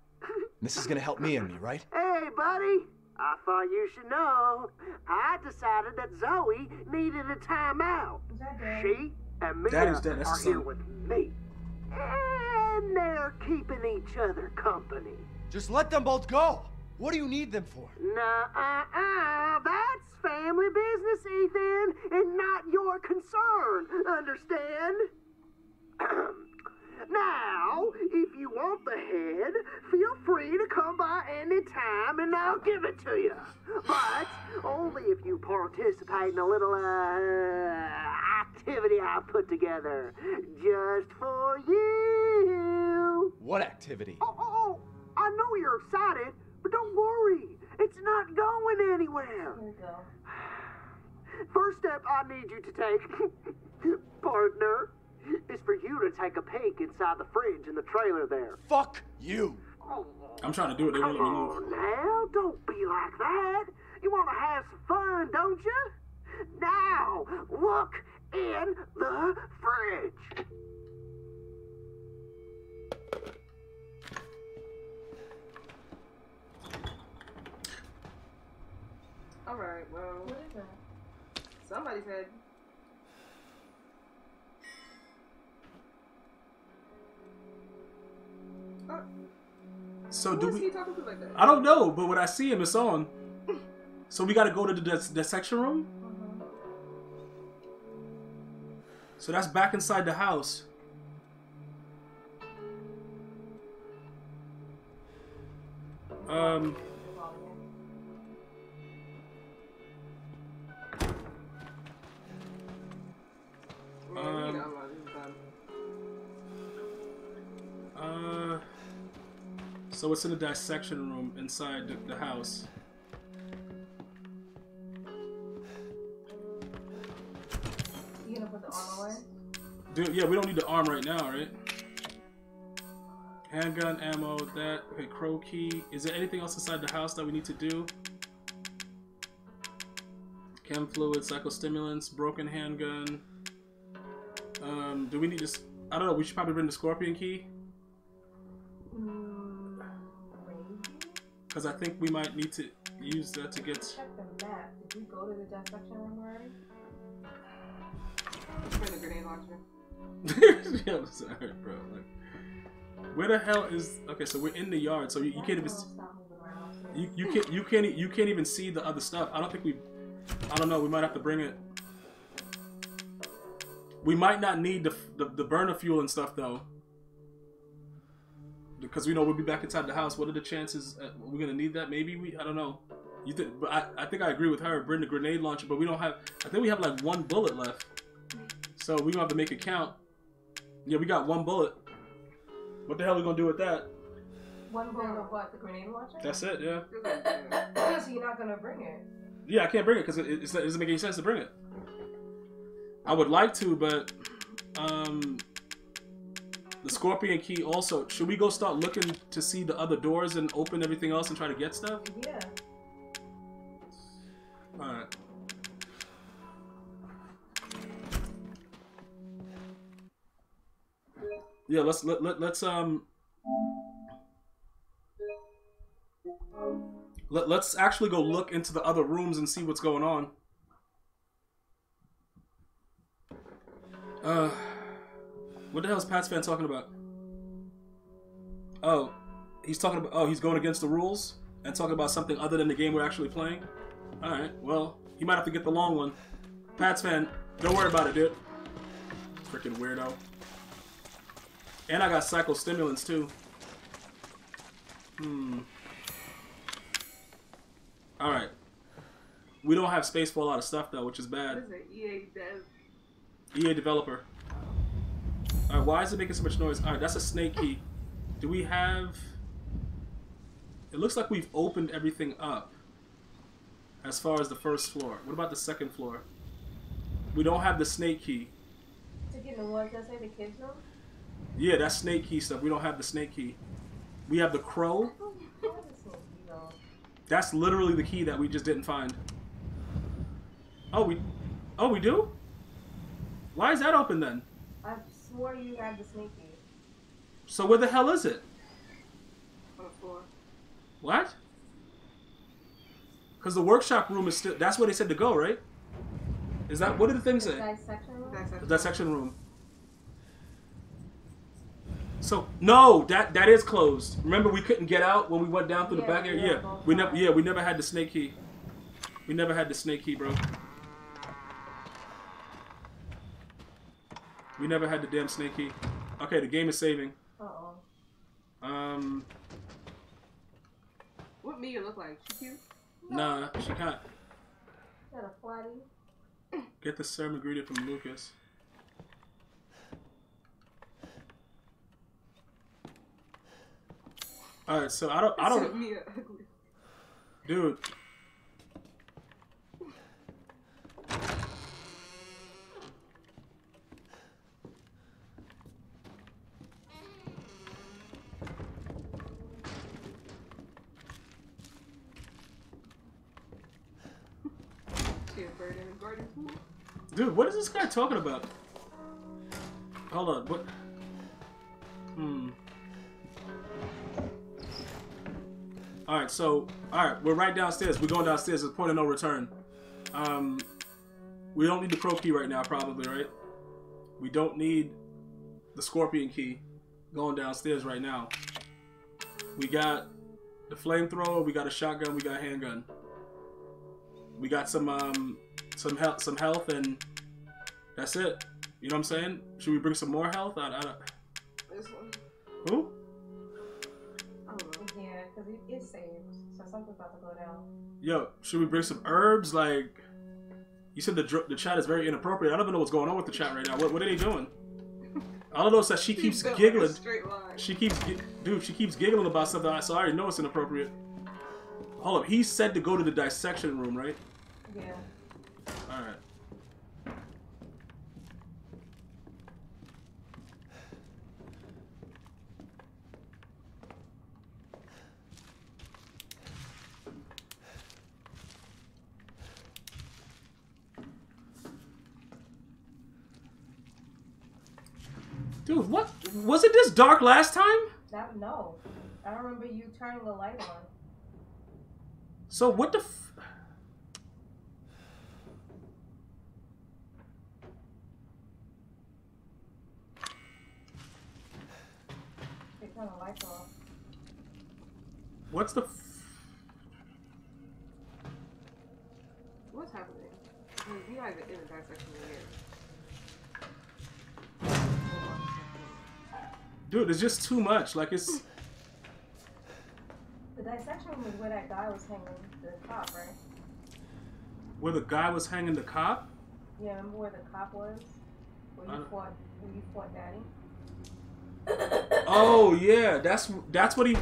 This is gonna help me and me, right? Hey, buddy. I thought you should know. I decided that Zoe needed a timeout. She and Mia are here with me, and they're keeping each other company. Just let them both go. What do you need them for? Nuh-uh-uh. That's family business, Ethan, and not your concern, understand? Now, if you want the head, feel free to come by any time and I'll give it to you. But only if you participate in a little activity I put together just for you. What activity? Oh, I know you're excited, but don't worry. It's not going anywhere. Here we go. First step I need you to take, partner, is for you to take a peek inside the fridge in the trailer there. Fuck you. Oh, I'm trying to do it. They won't let me move. Now, don't be like that. You want to have some fun, don't you? Now, look in the fridge. Alright, well, what is that? Somebody's head. Oh. So do we? He talking to like that? I don't know, but when I see him, it's on. So we gotta go to the section room? Mm-hmm. So that's back inside the house. So it's in the dissection room inside the house. You gonna put the arm away? Dude, yeah, we don't need the arm right now, right? Handgun, ammo, that. Okay, crow key. Is there anything else inside the house that we need to do? Chem fluid, psychostimulants, broken handgun. Do we need to... I don't know, we should probably bring the scorpion key. Because I think we might need to... use that to get... Check the map. Did you go to the dissection room already? For the grenade launcher. Yeah, I'm sorry, bro. Like, where the hell is... Okay, so we're in the yard, so you can't even... You can't even see the other stuff. I don't think we... I don't know, we might have to bring it. We might not need the burner fuel and stuff, though. Because we know we'll be back inside the house. What are the chances we're gonna need that? Maybe we, I don't know. You think? But I think I agree with her. Bring the grenade launcher, but we don't have. I think we have like one bullet left, so we gonna have to make it count. Yeah, we got one bullet. What the hell are we gonna do with that? One bullet of what? The grenade launcher? That's it. Yeah. So you're not gonna bring it. Yeah, I can't bring it because it doesn't make any sense to bring it. I would like to, but the Scorpion key also. Should we go start looking to see the other doors and open everything else and try to get stuff? Yeah. All right. Yeah, let's actually go look into the other rooms and see what's going on. What the hell is Pat's fan talking about? Oh, he's talking about, oh, he's going against the rules and talking about something other than the game we're actually playing. All right, well, he might have to get the long one. Pat's fan, don't worry about it, dude. Freaking weirdo. And I got psycho stimulants too. All right. We don't have space for a lot of stuff though, which is bad. This is an EA dev. EA developer. Alright, why is it making so much noise? Alright, that's a snake key. Do we have... It looks like we've opened everything up as far as the first floor. What about the second floor? We don't have the snake key. To get the ones that say the kids room? Yeah, that's snake key stuff. We don't have the snake key. We have the crow. That's literally the key that we just didn't find. Oh, we do? Why is that open then? I swore you had the snake key. So where the hell is it? On the floor. What? Because the workshop room is still. That's where they said to go, right? Is that what did the thing say? Dissection room. Dissection room. So no, that is closed. Remember, we couldn't get out when we went down through the back area. Yeah, we never had the snake key. We never had the snake key, bro. We never had the damn snake key. Okay, the game is saving. Uh-oh. What Mia look like? She cute? No. Nah, she can't. Is that a flatty? Get the serum ingredient from Lucas. Alright, so I don't Mia ugly. Dude. Dude, what is this guy talking about? Hold on, what? Alright, so, alright, we're right downstairs. We're going downstairs. It's point of no return. We don't need the crow key right now, probably, right? We don't need the scorpion key going downstairs right now. We got the flamethrower, we got a shotgun, we got a handgun. We got some health, and that's it. You know what I'm saying? Should we bring some more health? I don't... This one. Who? I don't know. Yeah, because it saved, so something's about to go down. Yo, should we bring some herbs? Like, you said the chat is very inappropriate. I don't even know what's going on with the chat right now. What are they doing? All I know is that she keeps giggling. Like a straight line. She keeps giggling about something. So I already know it's inappropriate. Hold up. He said to go to the dissection room, right? Yeah. Alright. Dude, what? Was it this dark last time? No. I remember you turning the light on. So what the f... They turn the lights off. What's the f... What's happening? I mean, we are even in the dissection here. Dude, it's just too much. Like, it's... The dissection was where that guy was hanging the cop, right? Where the guy was hanging the cop? Yeah, remember where the cop was? Where you fought Daddy? Oh yeah, that's what he... The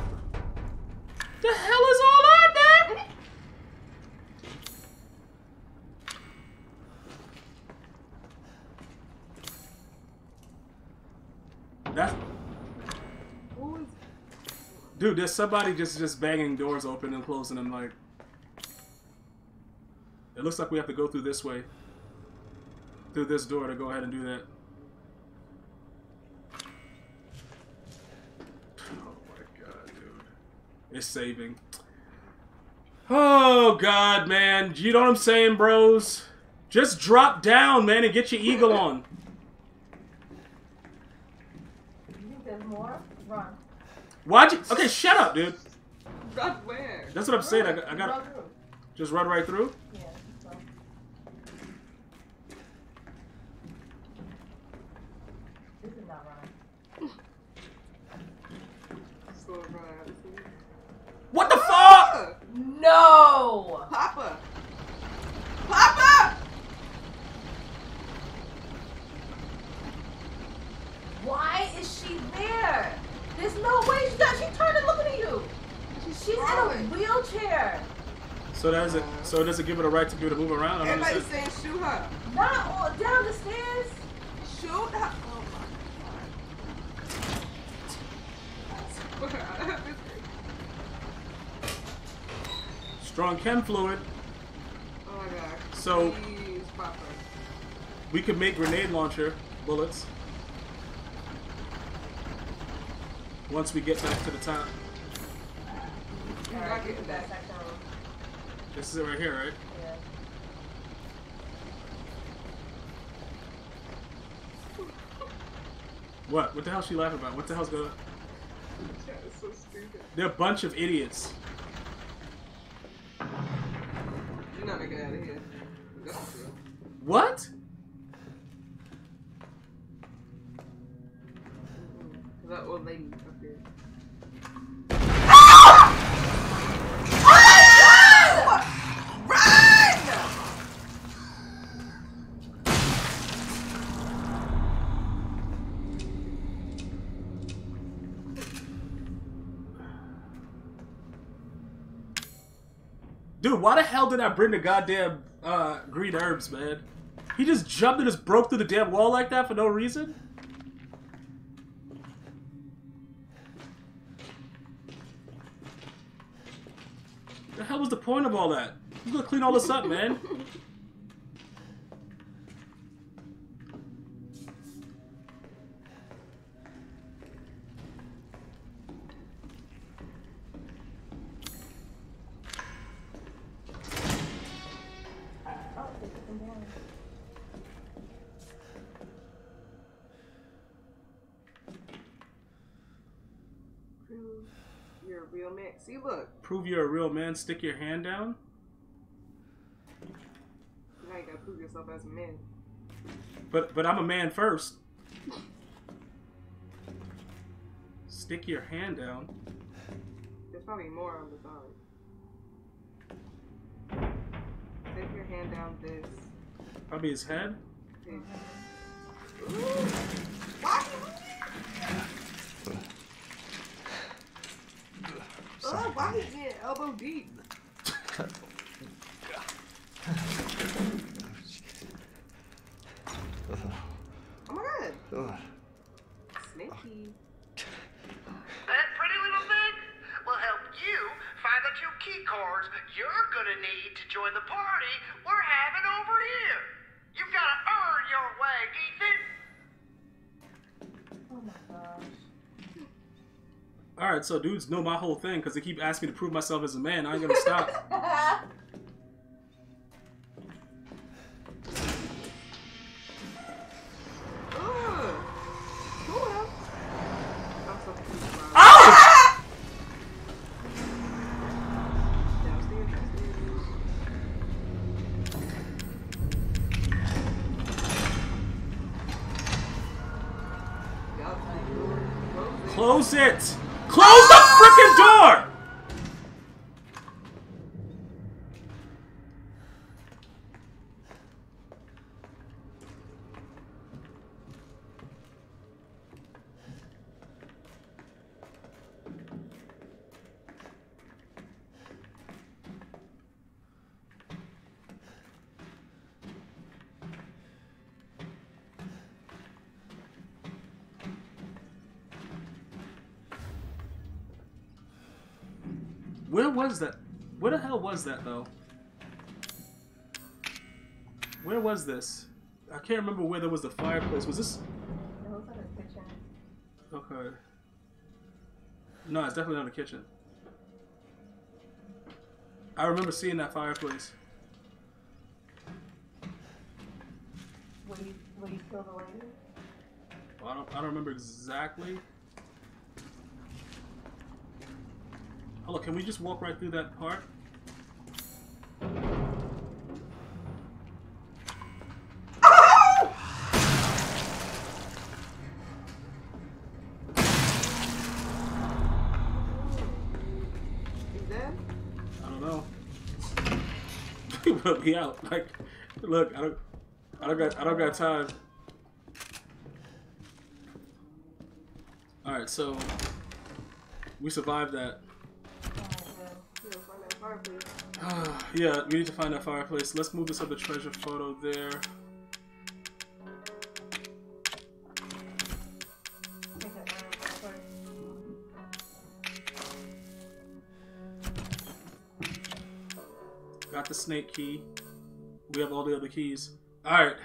hell is all that, man? Dude, there's somebody just banging doors open and closing them, like... It looks like we have to go through this way. Through this door to go ahead and do that. Oh my god, dude. It's saving. Oh god, man. You know what I'm saying, bros? Just drop down, man, and get your eagle on. You think there's more? Run. Why'd you... Okay, shut up, dude. Run where? That's what I'm saying. I gotta... Just run right through? Yeah. So. This is not running. Slow run. What the fuck? No! Papa! Papa! Why is she there? There's no way she turned and looked at you. She's in a wheelchair. So that is it. So does it give her the right to be able to move around? Everybody's saying shoot her. Not all down the stairs. Shoot her. Oh my god. Strong chem fluid. Oh my god. So please, Papa. We could make grenade launcher bullets. Once we get back to the top. Right, this is it right here, right? Yeah. What? What the hell is she laughing about? What the hell's going on? Yeah, it's so stupid. They're a bunch of idiots. You're not gonna get out of here. What? That old lady up here. Ah! Oh my god! Run! Dude, why the hell did I bring the goddamn green herbs, man? He just jumped and just broke through the damn wall like that for no reason? The hell was the point of all that? You gotta clean all this up, man. You're a real man. See, look. Prove you're a real man. Stick your hand down. Now you gotta prove yourself as a man. But I'm a man first. Stick your hand down. There's probably more on the side. Stick your hand down this. Probably his head. Oh, why did you get elbow deep? Oh my god. Sneaky. That pretty little thing will help you find the two key cards you're gonna need to join the party we're having over here. You've gotta earn your way, Ethan. Oh my gosh. all right, so dudes know my whole thing because they keep asking me to prove myself as a man. I ain't gonna stop. Close it! Close the frickin' door! Where was that? Where the hell was that, though? Where was this? I can't remember where there was the fireplace. Was this... It looks like a kitchen. Okay. No, it's definitely not a kitchen. I remember seeing that fireplace. Will you kill the lady? Well, I don't remember exactly. Oh, look, can we just walk right through that part? Oh! Is that? I don't know. He put me out. Like, look, I don't got time. All right, so we survived that. Yeah, we need to find that fireplace. Let's move this other treasure photo there. Got the snake key. We have all the other keys. Alright.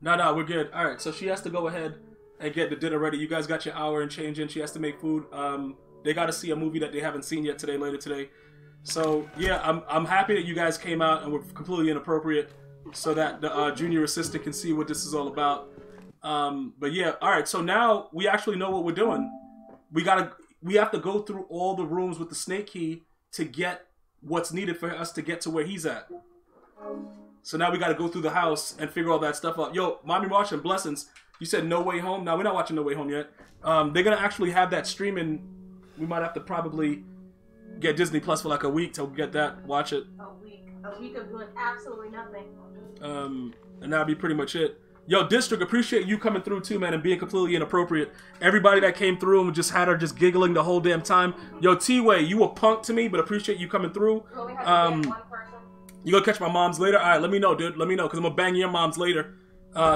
No, we're good. Alright, so she has to go ahead and get the dinner ready. You guys got your hour and change in. She has to make food. They gotta see a movie that they haven't seen yet today, later today. So yeah, I'm happy that you guys came out and were completely inappropriate, so that the junior assistant can see what this is all about. But yeah, all right. So now we actually know what we're doing. We have to go through all the rooms with the snake key to get what's needed for us to get to where he's at. So now we got to go through the house and figure all that stuff out. Yo, Mommy March and Blessings, you said No Way Home. Now we're not watching No Way Home yet. They're gonna actually have that streaming. We might have to probably get Disney Plus for like a week till we get that. Watch it. A week of doing absolutely nothing. And that'll be pretty much it. Yo, District, appreciate you coming through too, man, and being completely inappropriate. Everybody that came through and just had her just giggling the whole damn time. Yo, T-Way, you were punk to me, but appreciate you coming through. Well, we have to get one person. You gonna catch my moms later? All right, let me know, dude. Let me know, because I'm gonna bang your moms later.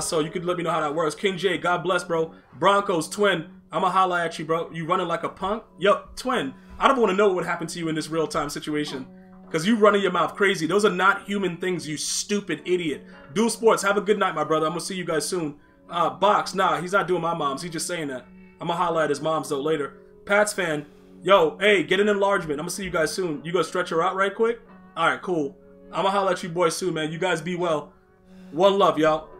So you could let me know how that works. King J, God bless, bro. Broncos, Twin, I'ma holla at you, bro. You running like a punk? Yo, Twin, I don't want to know what would happen to you in this real-time situation. Because you running your mouth crazy. Those are not human things, you stupid idiot. Dual Sports, have a good night, my brother. I'm going to see you guys soon. Box, nah, he's not doing my mom's. He's just saying that. I'm going to holler at his mom's, though, later. Pats fan, yo, hey, get an enlargement. I'm going to see you guys soon. You going to stretch her out right quick? All right, cool. I'm going to holler at you boys soon, man. You guys be well. One love, y'all.